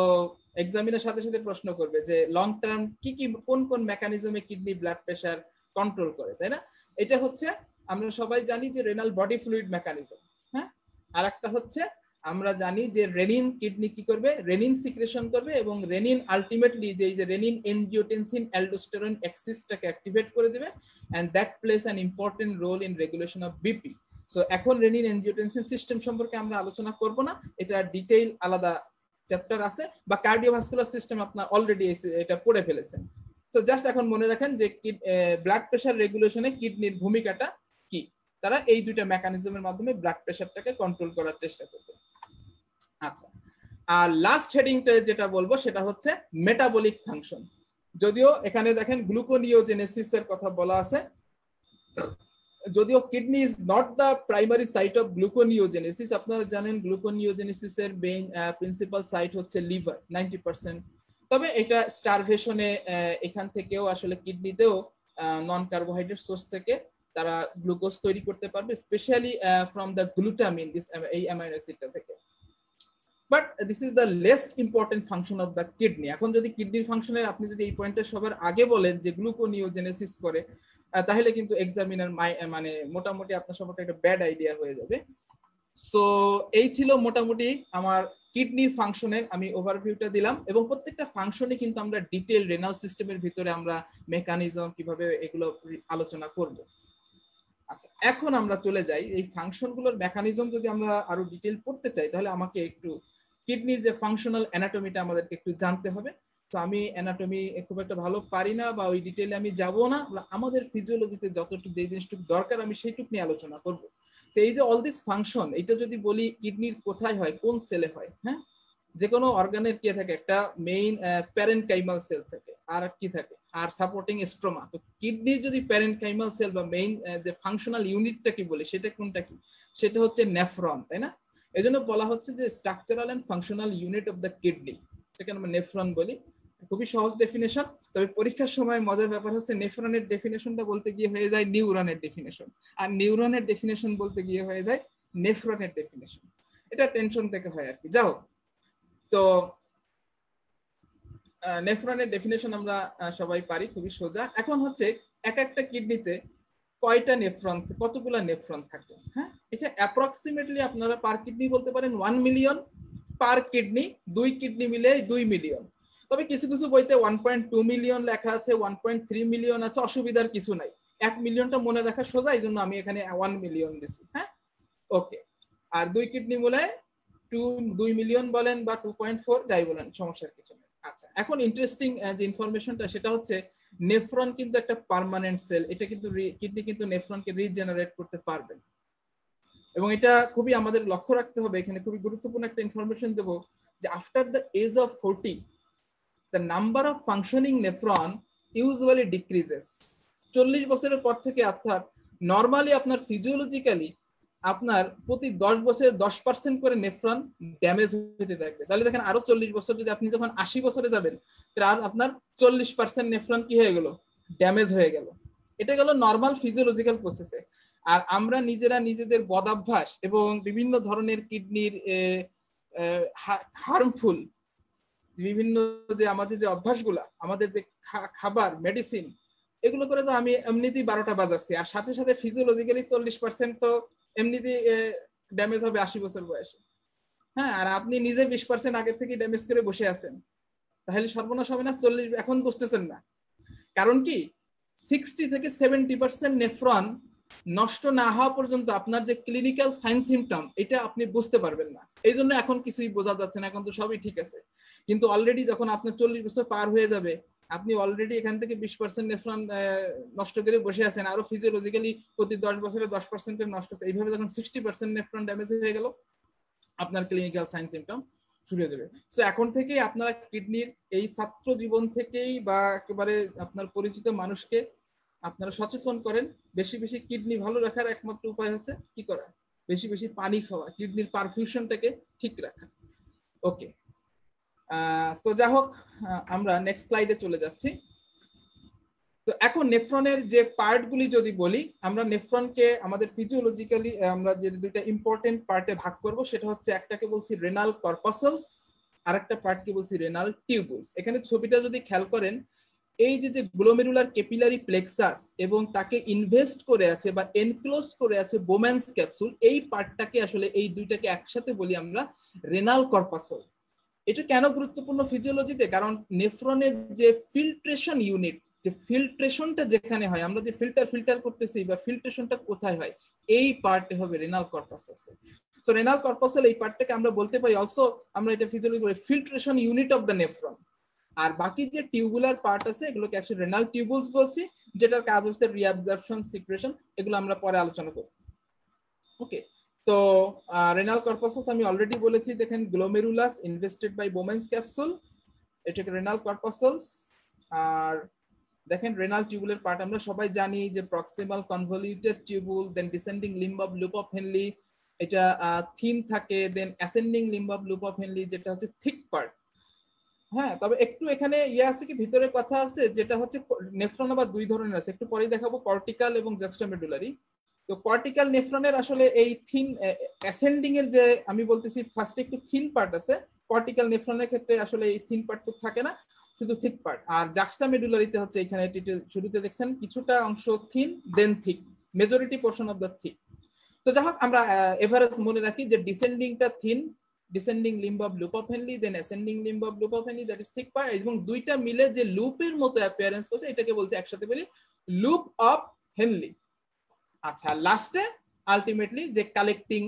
এক্সামিনের সাথে সাথে প্রশ্ন করবে যে লং টার্ম কি কি, কোন কোন মেকানিজমে কিডনি ব্লাড প্রেশার কন্ট্রোল করে, তাই না? এটা হচ্ছে আমরা সবাই জানি যে রেনাল বডি ফ্লুইড মেকানিজম। হ্যাঁ, আর একটা হচ্ছে আমরা জানি যে রেনিন কিডনি কি করবে, রেনিন সিক্রেশন করবে এবং রেনিন আলটিমেটলি যে এই যে রেনিন এনজিওটেনসিন অ্যালডোস্টেরন অ্যাক্সিসটাকে অ্যাক্টিভেট করে দেবে, and that plays an important role in regulation of BP. So এখন রেনিন এনজিওটেনসিন সিস্টেম সম্পর্কে আমরা আলোচনা করব না, এটা ডিটেইল আলাদা চ্যাপ্টার আছে, বা কার্ডিওভাস্কুলার সিস্টেম আপনারা অলরেডি এটা পড়ে ফেলেছেন। তো জাস্ট এখন মনে রাখেন যে ব্লাড প্রেশার রেগুলেশনে কিডনির ভূমিকাটা কি, তারা এই দুইটা মেকানিজমের মাধ্যমে ব্লাড প্রেশারটাকে কন্ট্রোল করার চেষ্টা করবে। আচ্ছা, আর লাস্ট হেডিংটা যেটা বলবো সেটা হচ্ছে মেটাবলিক ফাংশন। যদিও এখানে দেখেন গ্লুকোনিওজেনেসিস এর কথা বলা আছে, যদিও kidney is not the primary site of gluconeogenesis. আপনারা জানেন গ্লুকোনিওজেনেসিস এর মেইন প্রিন্সিপাল সাইট হচ্ছে লিভার নব্বই পার্সেন্ট, তবে এটা স্টারভেশনে এখান থেকেও আসলে কিডনিতেও নন কার্বোহাইড্রেট সোর্স থেকে তারা গ্লুকোজ তৈরি করতে পারবে, specially from the glutamine, this এই অ্যামাইনো অ্যাসিডটা থেকে। But this is the least important function of the kidney. এখন যদি কিডনির ফাংশনে আপনি যদি এই পয়েন্টটা সবার আগে বলেন যে গ্লুকোনিওজেনেসিস করে, তাহলে কিন্তু এক্সামিনার মানে মোটামুটি আপনার সম্পর্কে একটা ব্যাড আইডিয়া হয়ে যাবে। সো এই ছিল মোটামুটি আমার কিডনির ফাংশনের আমি ওভারভিউটা দিলাম, এবং প্রত্যেকটা ফাংশনে কিন্তু আমরা ডিটেইল রেনাল সিস্টেমের ভিতরে আমরা মেকানিজম কিভাবে এগুলো আলোচনা করব। আচ্ছা, এখন আমরা চলে যাই এই ফাংশনগুলোর মেকানিজম যদি আমরা আরো ডিটেইল পড়তে চাই তাহলে আমাকে একটু কিডনির যে ফাংশনাল অ্যানাটমিটা আমাদেরকে একটু জানতে হবে। তো আমি অ্যানাটমি খুব একটা ভালো পারি না বা ওই ডিটেইলে আমি যাব না, আমাদের ফিজিওলজিতে যতটুকু যে জিনিসটুকু দরকার আমি সেইটুকু নিয়ে আলোচনা করব। তো এই যে অল দিস ফাংশন, এটা যদি বলি কিডনির কোথায় হয়, কোন সেলে হয়, হ্যাঁ যে কোনো অর্গানের কি থাকে একটা মেইন প্যারেনকাইমাল সেল থাকে, আর কি থাকে আর সাপোর্টিং স্ট্রোমা। তো কিডনির যদি প্যারেনকাইমাল সেল বা মেইন যে ফাংশনাল ইউনিটটা কি বলে সেটা কোনটা কি, সেটা হচ্ছে নেফ্রন, তাই না? এই জন্য বলা হচ্ছে যে structural and functional unit of the kidney, সেটাকে আমরা নেফ্রন বলি। খুবই সহজ ডেফিনেশন, তবে পরীক্ষার সময় মজার ব্যাপার হচ্ছে নেফ্রনের ডেফিনেশনটা বলতে গিয়ে হয়ে যায় নিউরনের ডেফিনেশন, আর নিউরনের ডেফিনেশন বলতে গিয়ে হয়ে যায় নেফ্রনের ডেফিনেশন। এটা টেনশন থেকে হয় আর কি। যাও, তো নেফ্রনের ডেফিনেশন আমরা সবাই পারি, খুবই সোজা। এখন হচ্ছে এক একটা কিডনিতে কয়টা নেফ্রন, কতগুলা নেফ্রন থাকে, হ্যাঁ এটা অ্যাপ্রক্সিমেটলি আপনারা পার কিডনি বলতে পারেন ওয়ান মিলিয়ন পার কিডনি, দুই কিডনি মিলে দুই মিলিয়ন। তবে কিছু কিছু বইতে ওয়ান পয়েন্ট টু মিলিয়ন লেখা আছে, ওয়ান পয়েন্ট থ্রি মিলিয়ন আছে, অসুবিধার কিছু নাই। এক মিলিয়নটা মনে রাখা সোজা, এই জন্য আমি এখানে ওয়ান মিলিয়ন দিছি, হ্যাঁ ওকে। আর দুই কিডনি মিলে টু দুই মিলিয়ন বলেন বা টু পয়েন্ট ফোর যাই বলেন, সমস্যার কিছু নেই। আচ্ছা, এখন ইন্টারেস্টিং যে ইনফরমেশনটা সেটা হচ্ছে নেফ্রন কিন্তু একটা পার্মানেন্ট সেল, এটা কিন্তু কিডনি কিন্তু নেফ্রনকে রিজেনারেট করতে পারবে, এবং এটা খুবই আমাদের লক্ষ্য রাখতে হবে। এখানে খুবই গুরুত্বপূর্ণ একটা ইনফরমেশন দেবো যে after the age of forty the number of functioning nephron usually decreases. চল্লিশ বছরের পর থেকে, অর্থাৎ নরমালি আপনার ফিজিওলজিক্যালি আপনার প্রতি দশ বছরে দশ পার্সেন্ট করে নেফ্রন ড্যামেজ হতে থাকবে। তাহলে দেখেন আরো চল্লিশ বছর, যদি আপনি যখন আশি বছরে যাবেন তাহলে আপনার চল্লিশ পার্সেন্ট নেফ্রন কি হয়ে গেল, ড্যামেজ হয়ে গেল। এটা গেল নর্মাল ফিজিওলজিক্যাল প্রসেসে। আর আমরা নিজেরা নিজেদের বদাভ্যাস এবং বিভিন্ন ধরনের কিডনির হার্মফুল বিভিন্ন যে আমাদের যে অভ্যাসগুলা, আমাদের যে খাবার, মেডিসিন, এগুলো করে তো আমি এমনিতেই বারোটা বাজাচ্ছি, আর সাথে সাথে ফিজিওলজিক্যালি চল্লিশ পার্সেন্ট তো এমনিতেই ড্যামেজ হবে আশি বছর বয়সে, হ্যাঁ আর আপনি নিজে বিশ পার্সেন্ট আগে থেকে ড্যামেজ করে বসে আছেন, তাহলে সর্বনাশ হবে না। চল্লিশ এখন বুঝতেছেন না, কারণ কি সিক্সটি থেকে সেভেন্টি পার্সেন্ট নেফ্রন নষ্ট না হওয়া পর্যন্ত আপনার যে ক্লিনিক্যাল সাইন সিমটম এটা আপনি বুঝতে পারবেন না। এই জন্য এখন কিছুই বোঝা যাচ্ছে না, এখন তো সবই ঠিক আছে, কিন্তু অলরেডি যখন আপনার চল্লিশ বছর পার হয়ে যাবে আপনি অলরেডি এখান থেকে বিশ পার্সেন্ট নেফ্রন নষ্ট করে বসে আছেন, আরো ফিজিওলজিক্যালি প্রতি দশ বছরে দশ পার্সেন্ট নষ্ট হচ্ছে। এইভাবে যখন সিক্সটি পার্সেন্ট নেফ্রন ড্যামেজ হয়ে গেল আপনার ক্লিনিক্যাল সাইন সিমটম শুরু হয়ে যাবে। সো এখন থেকেই আপনারা কিডনির এই ছাত্র জীবন থেকেই বা একেবারে আপনার পরিচিত মানুষকে আপনারা সচেতন করেন। বেশি বেশি কিডনি ভালো রাখার একমাত্র উপায় হচ্ছে কি করা, বেশি বেশি পানি খাওয়া, কিডনির পারফিউশনটাকে ঠিক রাখা। ওকে, তো যা হোক আমরা নেক্সট স্লাইডে চলে যাচ্ছি। তো এখন নেফ্রনের যে পার্টগুলি যদি বলি, আমরা নেফ্রনকে আমাদের ফিজিওলজিক্যালি আমরা যে দুইটা ইম্পর্টেন্ট পার্টে ভাগ করব, সেটা হচ্ছে একটাকে বলছি রেনাল কর্পাসলস, আর একটা পার্টকে বলছি রেনাল টিউবুলস। এখানে ছবিটা যদি খেয়াল করেন, এই যে যে গ্লোমেরুলার ক্যাপিলারি প্লেক্সাস এবং তাকে ইনভেস্ট করে আছে বা এনক্লোজ করে আছে বোম্যান্স ক্যাপসুল, এই পার্টটাকে আসলে এই দুইটাকে একসাথে বলি আমরা রেনাল কর্পাসল। এটা কেন গুরুত্বপূর্ণ ফিজিওলজিতে, কারণ নেফ্রনের যে ফিল্ট্রেশন ইউনিট, যে ফিল্ট্রেশনটা যেখানে হয়, আমরা যে ফিল্টার ফিল্টার করতেছি বা ফিল্ট্রেশনটা কোথায় হয়, এই পার্টে হবে renal corpuscle. So renal corpuscle এই পার্টটাকে আমরা বলতে পারি অলসো, আমরা এটা ফিজিওলজি বলি filtration unit of the নেফ্রন। আর বাকি যে টিউবুলার পার্ট আছে এগুলোকে একসাথে রেনাল টিউবুলস বলছি, যেটার কাজ হচ্ছে রিঅ্যাবজর্পশন, সিক্রেশন, এগুলো আমরা পরে আলোচনা করব। ওকে, তো রেনাল কর্পাসস আমি অলরেডি বলেছি, দেখেন glomerulus invested by Bowman's capsule, এটাকে রেনাল কর্পাসলস। আর দেখেন রেনাল টিউবুলের পার্ট আমরা সবাই জানি যে proximal convoluted tubule, then descending limb of loop of Henle, এটা থিন থাকে, then ascending limb of loop of Henle যেটা হচ্ছে থিক পার্ট। হ্যাঁ, তবে একটু এখানে ইয়ে আছে কি ভিতরে কথা আছে, যেটা হচ্ছে নেফ্রন আবার দুই ধরনের আছে, একটু পরেই দেখাবো, কর্টিক্যাল এবং জাক্সটামেডুলারি। তো কর্টিক্যাল নেফ্রনের আসলে এই থিন অ্যাসেন্ডিং এর যে আমি বলতেছি ফার্স্টে একটু থিন পার্ট আছে, কর্টিক্যাল নেফ্রনের ক্ষেত্রে আসলে এই থিন পার্ট তো থাকে না, শুধু থিক পার্ট। আর জাক্সটামেডুলারিতে হচ্ছে এখানে শুরুতে দেখছেন কিছুটা অংশ thin, then thick, majority portion of the thick. তো যাই হোক আমরা এভারেস্ট মনে রাখি যে ডিসেন্ডিংটা thin, descending limb of loop of Henle, then ascending limb of loop of Henle, that is thick part, এবং দুইটা মিলে যে লুপের মতো অ্যাপিয়ারেন্স করছে এটাকে বলছে একসাথে বলি লুপ অফ হেনলি। আচ্ছা, লাস্টে আলটিমেটলি যে কালেক্টিং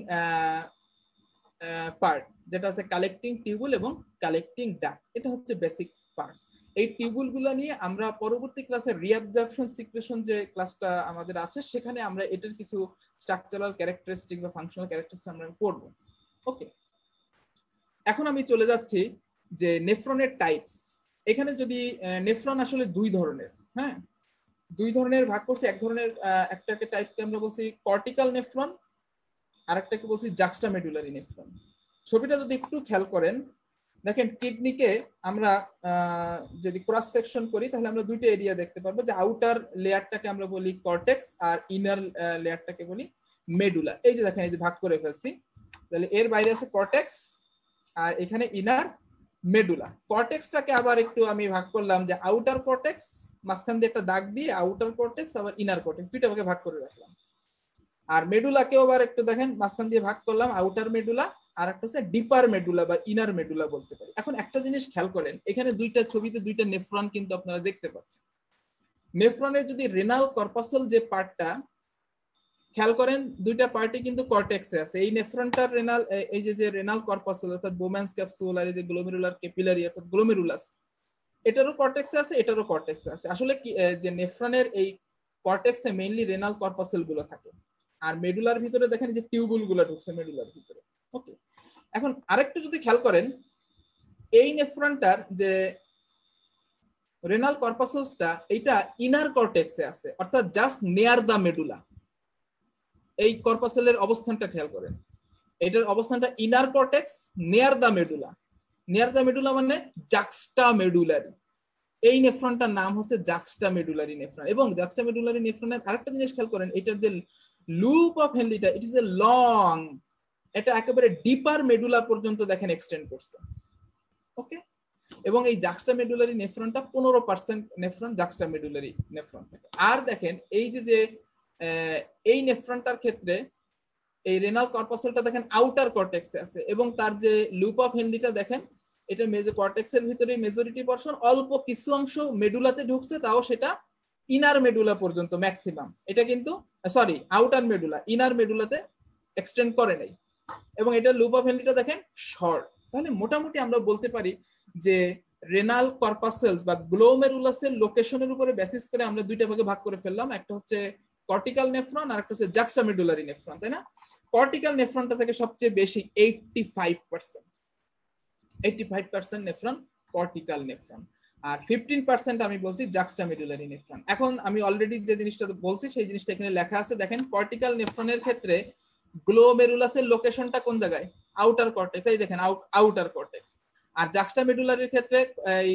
পার্ট, যেটা হচ্ছে কালেক্টিং টিউবুল এবং কালেক্টিং ডাক্ট, এটা হচ্ছে বেসিক পার্টস। এই টিউবুলগুলো নিয়ে আমরা পরবর্তী ক্লাসে রিঅ্যাবজর্পশন, সিক্রেশন যে ক্লাসটা আমাদের আছে সেখানে আমরা এটার কিছু স্ট্রাকচারাল ক্যারেক্টারিস্টিক বা ফাংশনাল ক্যারেক্টারিস্টিক আমরা পড়ব। ওকে, এখন আমি চলে যাচ্ছি যে নেফ্রনের টাইপস। এখানে যদি নেফ্রন আসলে দুই ধরনের, হ্যাঁ দুই ধরনের ভাগ করছি, এক ধরনের একটাকে টাইপকে আমরা বলছি কর্টিক্যাল নেফ্রন, আর একটাকে বলছি জাক্সটামেডুলারি নেফ্রন। ছবিটা যদি একটু খেয়াল করেন, দেখেন কিডনিকে আমরা যদি ক্রস সেকশন করি তাহলে আমরা দুইটা এরিয়া দেখতে পারবো, যে আউটার লেয়ারটাকে আমরা বলি কর্টেক্স আর ইনার লেয়ারটাকে বলি মেডুলা। এই যে দেখেন এই যে ভাগ করে ফেলছি, তাহলে এর বাইরে আছে কর্টেক্স আর এখানে ইনার মেডুলা। কর্টেক্সটাকে আবার একটু আমি ভাগ করলাম, যে আউটার কর্টেক্স মাঝখান দিয়ে একটা দাগ দিয়ে আউটার কর্টেক্স আবার ইনার কর্টেক্স দুইটা ভাগে ভাগ করে রাখলাম। আর মেডুলাকেও আবার একটু দেখেন মাঝখান দিয়ে ভাগ করলাম, আউটার মেডুলা আর একটা হচ্ছে ডিপার মেডুলা বা ইনার মেডুলা বলতে পারি। এখন একটা জিনিস খেয়াল করেন, এখানে দুইটা ছবিতে দুইটা নেফ্রন কিন্তু আপনারা দেখতে পাচ্ছেন। নেফ্রনের যদি রেনাল কর্পাসল যে পার্টটা খেয়াল করেন, দুইটা পার্টি কিন্তু কর্টেক্সে আছে। এই নেফ্রনটার রেনাল এই যে যে রেনাল কর্পাসল অর্থাৎ বোম্যান্স ক্যাপসুল আর এই যে গ্লোমেরুলার ক্যাপিলারি অর্থাৎ গ্লোমেরুলাস, এটারও কর্টেক্সে আছে, এটারও কর্টেক্সে আছে। আসলে কি যে নেফ্রনের এই কর্টেক্সে মেইনলি রেনাল কর্পাসল গুলো থাকে, আর মেডুলার ভিতরে দেখেন যে টিউবুল গুলো ঢুকছে মেডুলার ভিতরে। ওকে, এখন আরেকটু যদি খেয়াল করেন, এই নেফ্রনটার যে রেনাল কর্পাসসটা এটা ইনার কর্টেক্সে আছে, অর্থাৎ জাস্ট নিয়ার দা মেডুলা। এই কর্পাসলের অবস্থানটা খেয়াল করেন, এটার অবস্থানটা inner cortex near the medulla. Near the medulla মানে জাক্সটামেডুলারি। এই নেফ্রনটার নাম হচ্ছে জাক্সটামেডুলারি নেফ্রন। এবং জাক্সটামেডুলারি নেফ্রনের আরেকটা জিনিস খেয়াল করেন, এটার যে লুপ অফ হেনলিটা ইট ইজ এ লং, এটা একেবারে ডিপার মেডুলা পর্যন্ত দেখেন এক্সটেন্ড করছে। ওকে, এবং এই জাক্সটামেডুলারি নেফ্রনটা পনেরো পার্সেন্ট নেফ্রন জাক্সটামেডুলারি নেফ্রন। আর দেখেন এই যে যে এই নেফ্রনটার ক্ষেত্রে এই রেনাল কর্পাসলটা দেখেন আউটার কর্টেক্সে আছে, এবং তার যে লুপ অফ হেনলিটা দেখেন এটা মেজর কর্টেক্সের ভিতরে মেজরিটি পোরশন, অল্প কিছু অংশ মেডুলাতে ঢুকছে, তাও সেটা ইনার মেডুলা পর্যন্ত ম্যাক্সিমাম। এটা কিন্তু সরি আউটার মেডুলা ইনার মেডুলাতে এক্সটেন্ড করে নাই, এবং এটা লুপ অফ হেনলিটা দেখেন শর্ট। তাহলে মোটামুটি আমরা বলতে পারি যে রেনাল কর্পাসেলস বা গ্লোমেরুলাসের লোকেশনের উপরে বেসিস করে আমরা দুইটা ভাগে ভাগ করে ফেললাম, একটা হচ্ছে কর্টিক্যাল নেফ্রন আর একটা হচ্ছে জাক্সটামেডুলারি নেফ্রন, তাই না? কর্টিক্যাল নেফ্রনটা থেকে সবচেয়ে বেশি পঁচাশি পার্সেন্ট পঁচাশি পার্সেন্ট নেফ্রন কর্টিক্যাল নেফ্রন, আর পনেরো পার্সেন্ট আমি বলছি জাক্সটামেডুলারি নেফ্রন। এখন আমি অলরেডি যে জিনিসটা বলছি সেই জিনিসটা এখানে লেখা আছে, দেখেন কর্টিক্যাল নেফ্রনের ক্ষেত্রে গ্লোমেরুলাসের লোকেশনটা কোন জায়গায়? আউটার কর্টেক্স, এই দেখেন আউটার কর্টেক্স। আর জাক্সটামেডুলারির ক্ষেত্রে এই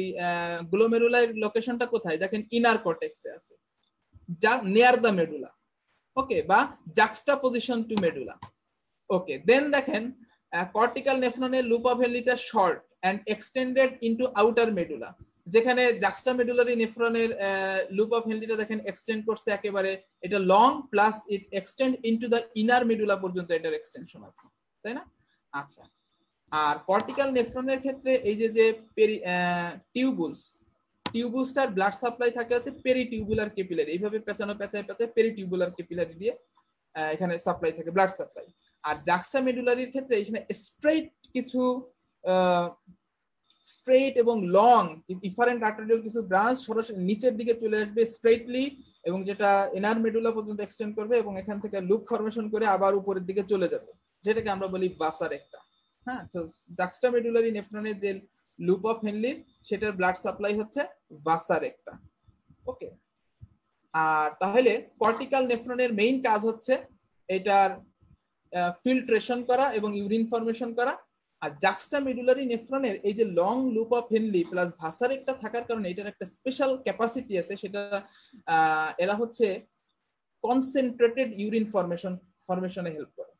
গ্লোমেরুলার লোকেশনটা কোথায়? দেখেন ইনার কর্টেক্সে আছে, যা নিয়ার দ্য মেডুলা। ওকে, বা জাক্সটাপজিশন টু মেডুলা। ওকে, দেন দেখেন কর্টিক্যাল নেফ্রনের লুপ অফ হেনলিটা short and extended into outer medulla, যেখানে জাক্সটামেডুলারি নেফ্রনের লুপ অফ হেনলিটা দেখেন এক্সটেন্ড করছে একেবারে, এটা long plus it extend into the inner medulla পর্যন্ত এটার এক্সটেনশন আছে, তাই না? আচ্ছা, আর কর্টিক্যাল নেফ্রনের ক্ষেত্রে এই যে যে পেরি টিউবুলস, টিউবুলসটার ব্লাড সাপ্লাই থাকে হচ্ছে পেরিটিউবুলার ক্যাপিলারি, এইভাবে পেঁচানো পেঁচায় পেঁচায় পেরিটিউবুলার ক্যাপিলারি দিয়ে এখানে সাপ্লাই থাকে, ব্লাড সাপ্লাই। আর জাক্সটামেডুলারির ক্ষেত্রে এখানে স্ট্রেইট কিছু স্ট্রেইট এবং লং ইফারেন্ট আর্টেরিয়াল কিছু ব্রাঞ্চ সরাসরি নিচের দিকে চলে আসবে স্ট্রেইটলি এবং যেটা এনার মেডুলা পর্যন্ত এক্সটেন্ড করবে এবং এখান থেকে লুপ ফর্মেশন করে আবার উপরের দিকে চলে যাবে, যেটাকে আমরা বলি ভাসারেক্টা। হ্যাঁ, তো ডাক্সটা মেডুলারি নেফ্রনের যে লুপ অফ হেনলি সেটার ব্লাড সাপ্লাই হচ্ছে ভাসারেক্টা। ওকে, আর তাহলে কর্টিক্যাল নেফ্রনের মেইন কাজ হচ্ছে এটার ফিল্ট্রেশন করা এবং ইউরিন ফর্মেশন করা। আর জাক্সটা মেডুলারি নেফ্রনের এই যে long loop of Henle plus vasa recta থাকার কারণে এটার একটা স্পেশাল ক্যাপাসিটি আছে, সেটা এরা হচ্ছে কনসেন্ট্রেটেড ইউরিন ফর্মেশন ফর্মেশনে হেল্প করে।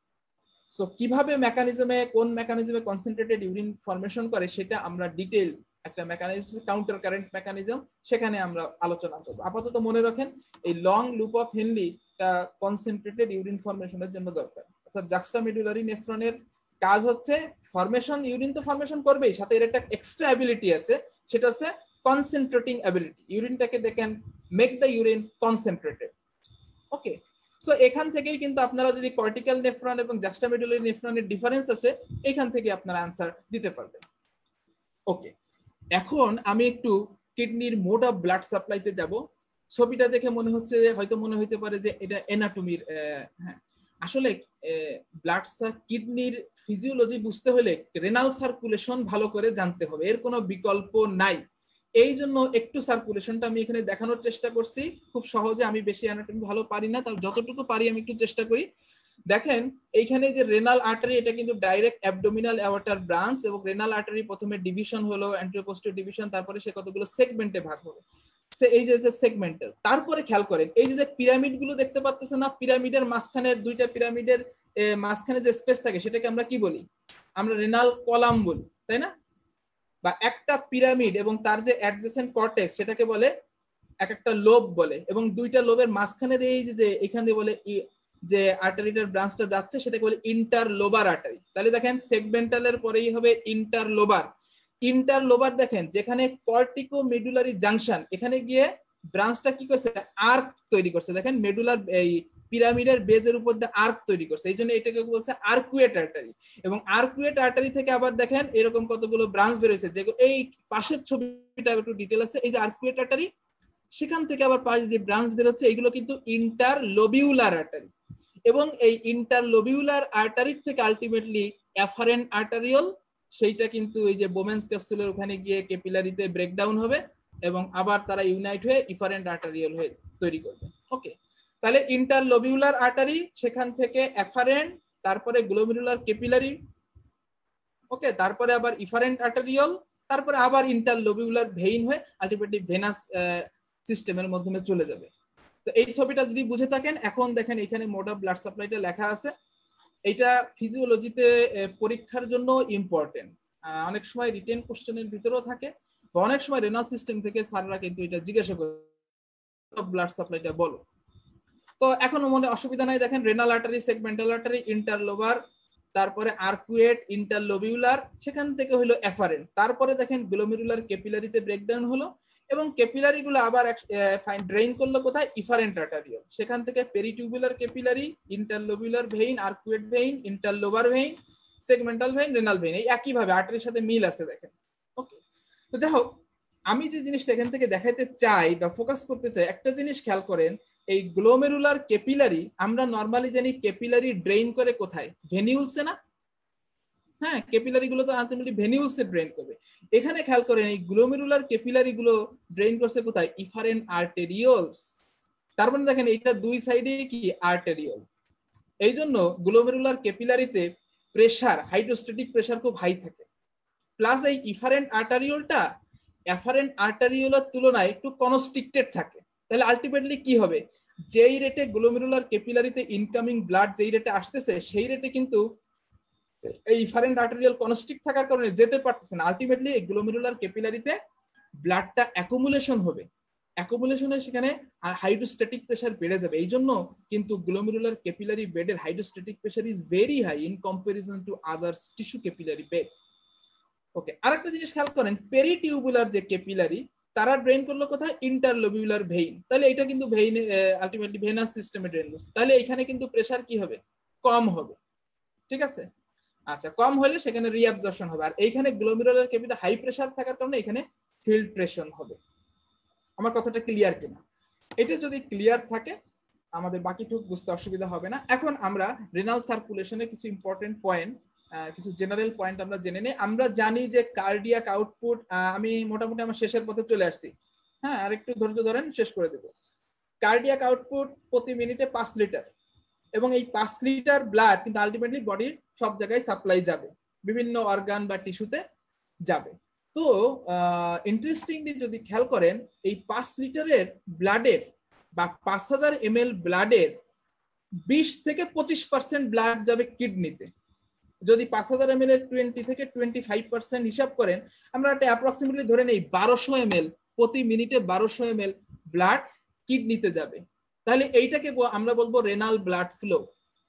সো কিভাবে মেকানিজমে কোন মেকানিজমে কনসেন্ট্রেটেড ইউরিন ফর্মেশন করে সেটা আমরা ডিটেইল একটা মেকানিজম কাউন্টার কারেন্ট মেকানিজম সেখানে আমরা আলোচনা করব। আপাতত মনে রাখেন এই লং লুপ অফ হেনলিটা কনসেন্ট্রেটেড ইউরিন ফর্মেশনের জন্য দরকার। অর্থাৎ জাক্সটা মেডুলারি নেফ্রনের কাজ হচ্ছে ফর্মেশন, ইউরিন তো ফর্মেশন করবেই, সাথে এর একটা এক্সট্রা অ্যাবিলিটি আছে, সেটা হচ্ছে কনসেন্ট্রেটিং অ্যাবিলিটি। ইউরিনটাকে they can make the urine concentrated. Okay, so এখান থেকেই কিন্তু আপনারা যদি কর্টিক্যাল নেফ্রন এবং জাক্সটা মেডুলারি নেফ্রনের ডিফারেন্স আসে এখান থেকে আপনারা অ্যান্সার দিতে পারবেন। ওকে, এখন আমি একটু কিডনির মোড অফ ব্লাড সাপ্লাইতে যাব। ছবিটা দেখে মনে হচ্ছে হয়তো মনে হইতে পারে যে এটা অ্যানাটমির, হ্যাঁ আসলে ব্লাড কিডনির ফিজিওলজি বুঝতে হলে রেনাল সার্কুলেশন ভালো করে জানতে হবে, এর কোনো বিকল্প নাই। এই জন্য একটু সার্কুলেশনটা আমি এখানে দেখানোর চেষ্টা করছি খুব সহজে। আমি বেশি অ্যানাটমি ভালো পারি না, তার যতটুকু পারি আমি একটু চেষ্টা করি। দেখেন এইখানে যে রেনাল আর্টারি, এটা কিন্তু ডাইরেক্ট অ্যাবডোমিনাল অ্যাওয়ার্টার ব্রাঞ্চ এবং রেনাল আর্টারি প্রথমে ডিভিশন হলো অ্যান্টিরিয়র-পোস্টেরিয়র ডিভিশন, তারপরে সে কতগুলো সেগমেন্টে ভাগ হলো। সে এই যে সেগমেন্টাল, তারপরে খেয়াল করেন এই যে পিরামিড গুলো দেখতে পাচ্ছেন না, পিরামিডের মাঝখানে দুইটা পিরামিডের মাঝখানে যে স্পেস থাকে সেটাকে আমরা কি বলি? আমরা রেনাল কলাম বলি, তাই না? বা একটা পিরামিড এবং তার যে অ্যাডজেসেন্ট কর্টেক্স সেটাকে বলে এক একটা লোব বলে, এবং দুইটা লোবের মাঝখানের এই যে এখানে বলে যে আর্টারিটার ব্রাঞ্চটা যাচ্ছে সেটাকে বলে ইন্টারলোবার আর্টারি। তাহলে দেখেন সেগমেন্টালের পরেই হবে ইন্টারলোবার। ইন্টারলোবার দেখেন যেখানে কর্টিকো মেডুলারি জাংশন, এখানে গিয়ে ব্রাঞ্চটা কি করছে? আর্ক তৈরি করছে। দেখেন মেডুলার এই পিরামিডের বেজের উপর দিয়ে আর্ক তৈরি করছে, এই জন্য এটাকে বলছে আর্কুয়েট আর্টারি। এবং আর্কুয়েট আর্টারি থেকে আবার দেখেন এরকম কতগুলো ব্রাঞ্চ বের হয়েছে, যেগুলো এই পাশের ছবিটা একটু ডিটেল আছে। এই যে আর্কুয়েট আর্টারি, সেখান থেকে আবার পাশ যে ব্রাঞ্চ বের হচ্ছে এগুলো কিন্তু ইন্টারলোবিউলার আর্টারি। এবং এই ইন্টারলোবিউলার আর্টারির থেকে আলটিমেটলি অ্যাফারেন্ট আর্টারিয়াল, সেইটা কিন্তু এই যে বোম্যানস ক্যাপসুলের ওখানে গিয়ে ক্যাপিলারিতে ব্রেকডাউন হবে এবং আবার তারা ইউনাইট হয়ে ইফারেন্ট আর্টারিয়াল হয়ে তৈরি করবে। ওকে, তাহলে ইন্টারলোবিউলার আর্টারি, সেখান থেকে অ্যাফারেন্ট, তারপরে গ্লোমেরুলার ক্যাপিলারি, ওকে, তারপরে আবার ইফারেন্ট আর্টারিয়াল, তারপরে আবার ইন্টারলোবিউলার ভেইন হয়ে আলটিমেটলি ভেনাস সিস্টেমের মাধ্যমে চলে যাবে। তো এই ছবিটা যদি বুঝে থাকেন, এখন দেখেন এখানে মোড অফ ব্লাড সাপ্লাইটা লেখা আছে। এটা ফিজিওলজিতে পরীক্ষার জন্য ইম্পর্টেন্ট, অনেক সময় রিটেন কোশ্চেনের ভিতরেও থাকে, অনেক সময় রেনাল সিস্টেম থেকে স্যাররা কিন্তু এটা জিজ্ঞাসা করে ব্লাড সাপ্লাইটা বলো। তো এখনো মনে অসুবিধা নাই। দেখেন renal artery, segmental artery, interlobar, তারপরে আর্কুয়েট, ইন্টারলোবিউলার, সেখান থেকে হলো অ্যাফারেন্ট, তারপরে দেখেন গ্লোমেরুলার ক্যাপিলারিতে ব্রেকডাউন হলো এবং ক্যাপিলারি গুলো আবার ফাইন ড্রেইন করলো কোথায়? Efferent arterial. সেখান থেকে peritubular capillary, interlobular vein, arcuate vein, interlobar vein, segmental vein, renal vein, এই একই ভাবে আর্টারির সাথে মিল আছে দেখেন। ওকে, তো যাই হোক, আমি যে জিনিসটা এখান থেকে দেখাইতে চাই বা ফোকাস করতে চাই, একটা জিনিস খেয়াল করেন, এই গ্লোমেরুলার ক্যাপিলারি আমরা নর্মালি জানি ক্যাপিলারি ড্রেইন করে কোথায়? ভেনিউলসে, না? হ্যাঁ, ক্যাপিলারি গুলো তো আলটিমেটলি ভেনিউলসে ড্রেন করবে। এখানে খেয়াল করেন এই গ্লোমেরুলার ক্যাপিলারি গুলো ড্রেন করছে কোথায়? Efferent arterioles. তার মানে দেখেন এইটা দুই সাইডে কি আর্টেরিওল, এই জন্য গ্লোমেরুলার ক্যাপিলারিতে প্রেসার, হাইড্রোস্ট্যাটিক প্রেসার খুব হাই থাকে, প্লাস এই ইফারেন্ট আর্টারিওলটা অ্যাফারেন্ট আর্টারিওলের তুলনায় একটু কনস্ট্রিক্টেড থাকে। তাহলে আলটিমেটলি কি হবে? যেই রেটে গ্লোমেরুলার ক্যাপিলারিতে ইনকামিং ব্লাড যেই রেটে আসতেছে সেই রেটে কিন্তু এই ইফারেন্ট আর্টারিয়াল কনস্ট্রিক্ট থাকার কারণে যেতে পারতেছে না। আলটিমেটলি এই গ্লোমেরুলার ক্যাপিলারিতে ব্লাডটা অ্যাকুমুলেশন হবে, অ্যাকুমুলেশনে সেখানে হাইড্রোস্ট্যাটিক প্রেসার বেড়ে যাবে। এই জন্য কিন্তু গ্লোমেরুলার ক্যাপিলারি বেডের hydrostatic pressure is very high in comparison to others tissue capillary bed. Okay, আরেকটা জিনিস খেয়াল করেন, পেরিটিউবুলার যে ক্যাপিলারি তারা ড্রেন করলো কোথায়? Interlobular vein. তাহলে এটা কিন্তু ভেইনে আলটিমেটলি ভেনাস সিস্টেমে ড্রেন করছে, তাহলে এখানে কিন্তু প্রেসার কি হবে? কম হবে, ঠিক আছে। আচ্ছা, কম হলে সেখানে রিঅ্যাবজর্পশন হবে। আর এইখানে গ্লোমেরুলার ক্যাভিটিতে হাই প্রেসার থাকার কারণে এখানে ফিল্ট্রেশন হবে। আমার কথাটা ক্লিয়ার কিনা? এটা যদি ক্লিয়ার থাকে আমাদের বাকিটুক বুঝতে অসুবিধা হবে না। এখন আমরা রেনাল সার্কুলেশনে কিছু ইম্পর্টেন্ট পয়েন্ট, কিছু জেনারেল পয়েন্ট আমরা জেনে নেই। আমরা জানি যে কার্ডিয়াক আউটপুট, আমি মোটামুটি আমার শেষের পথে চলে আসছি, হ্যাঁ আর একটু ধৈর্য ধরেন শেষ করে দেবো। কার্ডিয়াক আউটপুট প্রতি মিনিটে পাঁচ লিটার এবং এই পাঁচ লিটার ব্লাড কিন্তু আলটিমেটলি বডির সব জায়গায় সাপ্লাই যাবে, বিভিন্ন অর্গান বা টিস্যুতে যাবে। তো ইন্টারেস্টিংলি যদি খেয়াল করেন এই পাঁচ লিটারের ব্লাডের বা পাঁচ হাজার এম এল ব্লাডের বিশ থেকে পঁচিশ পার্সেন্ট ব্লাড যাবে কিডনিতে। যদি পাঁচ হাজার এম এল এর টোয়েন্টি থেকে টোয়েন্টি ফাইভ পার্সেন্ট হিসাব করেন, আমরা একটা অ্যাপ্রক্সিমেটলি ধরে নেই বারোশো এম এল, প্রতি মিনিটে বারোশো এম এল ব্লাড কিডনিতে যাবে। তাহলে এইটাকে আমরা বলবো রেনাল ব্লাড ফ্লো।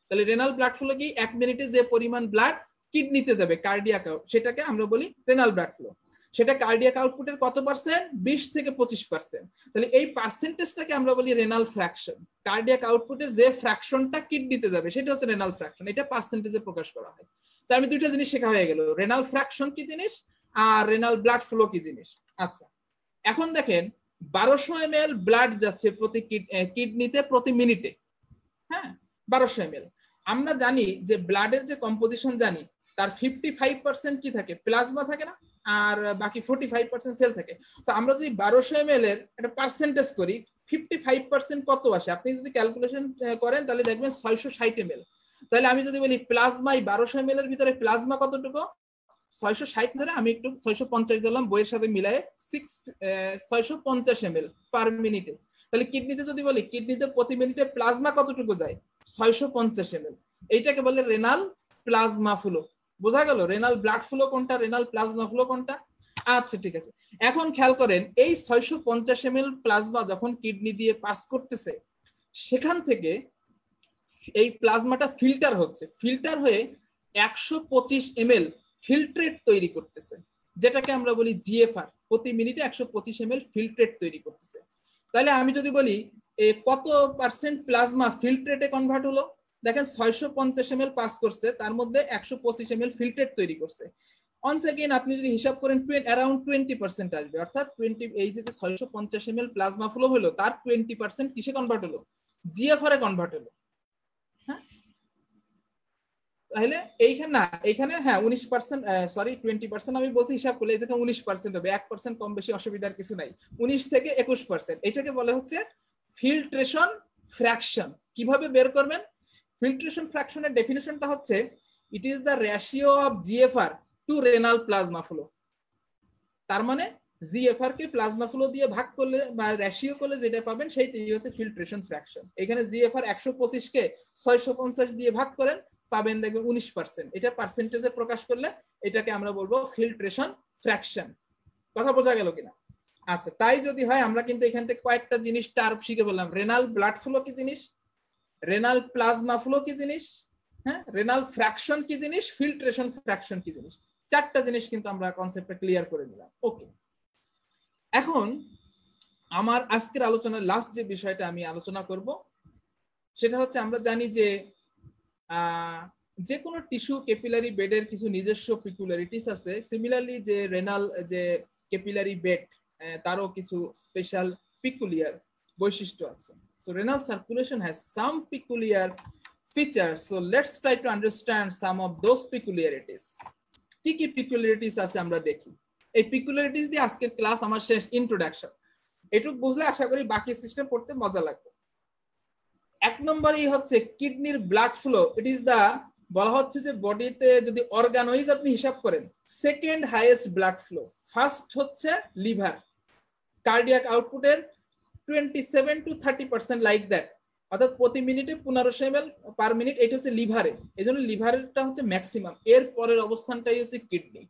তাহলে রেনাল ব্লাড ফ্লো কি? এক মিনিটে যে পরিমাণ ব্লাড কিডনিতে যাবে কার্ডিয়াক, সেটাকে আমরা বলি রেনাল ব্লাড ফ্লো। সেটা কার্ডিয়াক আউটপুটের কত পার্সেন্ট? বিশ থেকে পঁচিশ পার্সেন্ট। তাহলে এই পার্সেন্টেজটাকে আমরা বলি রেনাল ফ্র্যাকশন। কার্ডিয়াক আউটপুটের যে ফ্র্যাকশনটা কিডনিতে যাবে সেটা হচ্ছে রেনাল ফ্র্যাকশন, এটা পার্সেন্টেজে প্রকাশ করা হয়। তাই আমি দুইটা জিনিস শেখা হয়ে গেল, রেনাল ফ্র্যাকশন কি জিনিস আর রেনাল ব্লাড ফ্লো কি জিনিস। আচ্ছা, এখন দেখেন বারোশো এম এল ব্লাড যাচ্ছে প্রতি কিডনিতে প্রতি মিনিটে, হ্যাঁ বারোশো এম এল। আমরা জানি যে ব্লাডের যে কম্পোজিশন জানি তার ফিফটি ফাইভ পার্সেন্ট কি থাকে? প্লাজমা থাকে না, আর বাকি ফোর্টি ফাইভ পার্সেন্ট সেল থাকে। তো আমরা যদি বারোশো এম এল এর একটা পার্সেন্টেজ করি, ফিফটি ফাইভ পার্সেন্ট কত আসে? আপনি যদি ক্যালকুলেশন করেন তাহলে দেখবেন ছয়শো ষাট এম এল। তাহলে আমি যদি বলি প্লাজমাই বারোশো এম এল এর ভিতরে প্লাজমা কতটুকু? ছয়শো ষাট ধরে আমি একটু ছয়শো পঞ্চাশ ধরলাম, বইয়ের সাথে মিলায় সিক্স ছয়শো পঞ্চাশ এম এল পার মিনিটে। তাহলে কিডনিতে যদি বলি কিডনিতে প্রতি মিনিটে প্লাজমা কতটুকু যায়? ছয়শো পঞ্চাশ এম এল। এইটাকে বলে রেনাল প্লাজমা ফ্লো। বোঝা গেল রেনাল ব্লাড ফ্লো কোনটা, রেনাল প্লাজমা ফ্লো কোনটা। আচ্ছা ঠিক আছে, এখন খেয়াল করেন এই ছয়শো পঞ্চাশ এম এল প্লাজমা যখন কিডনি দিয়ে পাস করতেছে, সেখান থেকে এই প্লাজমাটা ফিল্টার হচ্ছে, ফিল্টার হয়ে একশো পঁচিশ এম এল ফিল্ট্রেট তৈরি করতেছে, যেটাকে আমরা বলি জিএফআর। প্রতি মিনিটে একশো পঁচিশ এম এল ফিল্ট্রেট তৈরি করতেছে। তাহলে আমি যদি বলি এ কত পার্সেন্ট প্লাজমা ফিল্ট্রেটে কনভার্ট হলো? দেখেন ছয়শো পঞ্চাশ এম এল পাস করছে, তার মধ্যে একশো পঁচিশ এম এল ফিল্ট্রেট তৈরি করছে। অন সেকেন্ড আপনি যদি হিসাব করেন অ্যারাউন্ড টোয়েন্টি পার্সেন্ট আসবে, অর্থাৎ টোয়েন্টি। এই যে ছয়শো পঞ্চাশ এম এল প্লাজমা ফ্লো হলো তার টোয়েন্টি পার্সেন্ট কিসে কনভার্ট হলো? জিএফআর এ কনভার্ট হলো। হ্যাঁ তাহলে এইখানে না এইখানে হ্যাঁ উনিশ পার্সেন্ট সরি টোয়েন্টি পার্সেন্ট আমি বলছি, হিসাব করলে এটা উনিশ পার্সেন্ট হবে, এক পার্সেন্ট কম বেশি অসুবিধার কিছু নাই। উনিশ থেকে একুশ পার্সেন্ট, এটাকে বলে হচ্ছে ফিল্ট্রেশন ফ্র্যাকশন। কিভাবে বের করবেন? ফিল্ট্রেশন ফ্র্যাকশনের ডেফিনেশনটা হচ্ছে it is the ratio of জিএফআর to renal plasma flow. তার মানে জিএফআর কে প্লাজমা ফ্লো দিয়ে ভাগ করলে বা রেশিও করলে যেটা পাবেন সেইটাই হচ্ছে ফিল্ট্রেশন ফ্র্যাকশন। এখানে জিএফআর একশো পঁচিশ কে ছয়শো পঞ্চাশ দিয়ে ভাগ করেন, পাবেন দেখবেন উনিশ পার্সেন্ট। এটা পার্সেন্টেজে প্রকাশ করলে এটাকে আমরা বলবো ফিল্ট্রেশন ফ্র্যাকশন। কথা বোঝা গেল কিনা? আচ্ছা, তাই যদি হয় আমরা কিন্তু এখান থেকে কয়েকটা জিনিস টার্ম শিখে বললাম, রেনাল ব্লাড ফ্লো কি জিনিস, রেনাল প্লাজমা ফ্লো কি জিনিস, হ্যাঁ রেনাল ফ্র্যাকশন কি জিনিস, ফিল্ট্রেশন ফ্র্যাকশন কি জিনিস। চারটা জিনিস কিন্তু আমরা কনসেপ্টটা ক্লিয়ার করে নিলাম। ওকে, এখন আমার আজকের আলোচনার লাস্ট যে বিষয়টা আমি আলোচনা করব সেটা হচ্ছে আমরা জানি যে যে কোনো টিস্যু ক্যাপিলারি বেডের কিছু নিজস্ব পিকুলারিটিস আছে। সিমিলারলি যে রেনাল যে ক্যাপিলারি বেড তারও কিছু স্পেশাল পিকুলিয়ার বৈশিষ্ট্য আছে। So renal circulation has some peculiar features. So let's try to understand some of those peculiarities. কি কি peculiarities আছে আমরা দেখি। এই peculiarities দিয়ে আজকের ক্লাস আমার শেষ, ইন্ট্রোডাকশন। এটুক বুঝলে আশা করি বাকি সিস্টেম পড়তে মজা লাগবে। এক নম্বরই হচ্ছে কিডনির blood flow. It is the বলা হচ্ছে যে বডিতে যদি অর্গানওয়াইজ আপনি হিসাব করেন second highest blood flow. First হচ্ছে লিভার, কার্ডিয়াক আউটপুটের twenty-seven to thirty percent like that, অর্থাৎ প্রতি মিনিটে পনেরোশো এমএল পার মিনিট। এটা হচ্ছে লিভারে, এই জন্য লিভারেরটা হচ্ছে ম্যাক্সিমাম। এর পরের অবস্থানটাই হচ্ছে kidney,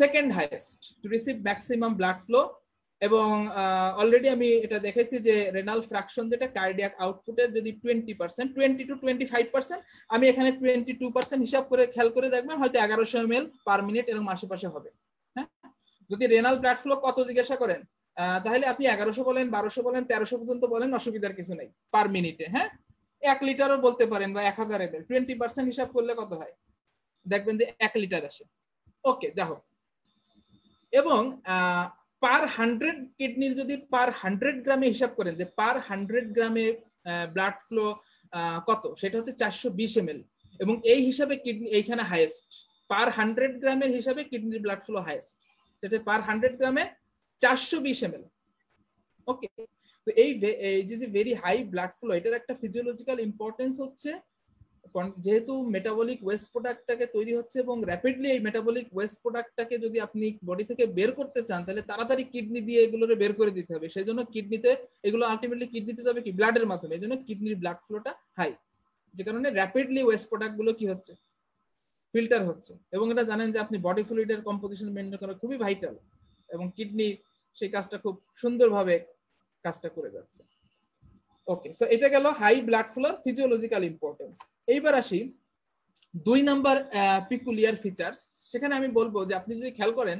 second highest to receive maximum blood flow. এবং অলরেডি আমি এটা দেখেছি যে রেনাল ফ্র্যাকশন যেটা কার্ডিয়াক আউটপুটের যদি twenty percent twenty to twenty five percent আমি এখানে টোয়েন্টি টু পার্সেন্ট হিসাব করে খেয়াল করে দেখবেন হয়তো এগারোশো এমএল পার মিনিট এরকম আশেপাশে হবে। হ্যাঁ, যদি রেনাল ব্লাড ফ্লো কত জিজ্ঞাসা করেন তাহলে আপনি এগারোশো বলেন, বারোশো বলেন, তেরোশো পর্যন্ত বলেন, অসুবিধার কিছু নাই পার মিনিটে। হ্যাঁ, এক লিটারও বলতে পারেন বা এক হাজার এম এল। টোয়েন্টি পার্সেন্ট হিসাব করলে কত হয়? দেখবেন যে এক লিটার আসে। ওকে, যা হোক। এবং পার হান্ড্রেড কিডনির যদি পার হান্ড্রেড গ্রামে হিসাব করেন যে পার হান্ড্রেড গ্রামে ব্লাড ফ্লো কত, সেটা হচ্ছে চারশো বিশ এম এল, এবং এই হিসাবে কিডনি এইখানে হাইয়েস্ট। পার হান্ড্রেড গ্রামের হিসাবে কিডনির ব্লাড ফ্লো হাইয়েস্ট, সেটা পার হান্ড্রেড গ্রামে চারশো বিশ এম এল। ওকে, তো এই যে ভেরি হাই ব্লাড ফ্লো, এটার একটা ফিজিওলজিক্যাল ইম্পর্টেন্স হচ্ছে, যেহেতু মেটাবলিক ওয়েস্ট প্রোডাক্টটাকে তৈরি হচ্ছে এবং র্যাপিডলি এই মেটাবলিক ওয়েস্ট প্রোডাক্টটাকে যদি আপনি বডি থেকে বের করতে চান তাহলে তাড়াতাড়ি কিডনি দিয়ে এগুলোর বের করে দিতে হবে। সেই জন্য কিডনিতে এগুলো আলটিমেটলি কিডনিতে যাবে কি ব্লাডের মাধ্যমে, এই জন্য কিডনির ব্লাড ফ্লোটা হাই, যে কারণে র্যাপিডলি ওয়েস্ট প্রোডাক্টগুলো কি হচ্ছে ফিল্টার হচ্ছে। এবং এটা জানেন যে আপনি বডি ফ্লুইডের কম্পোজিশন মেনটেন করা খুবই ভাইটাল, এবং কিডনি সেই কাজটা খুব সুন্দরভাবে কাজটা করে যাচ্ছে। ওকে, সো এটা গেল হাই ব্লাড ফ্লোর ফিজিওলজিক্যাল ইম্পর্টেন্স। এইবার আসি দুই নাম্বার পিকুলিয়ার ফিচার্স। সেখানে আমি বলবো যে আপনি যদি খেয়াল করেন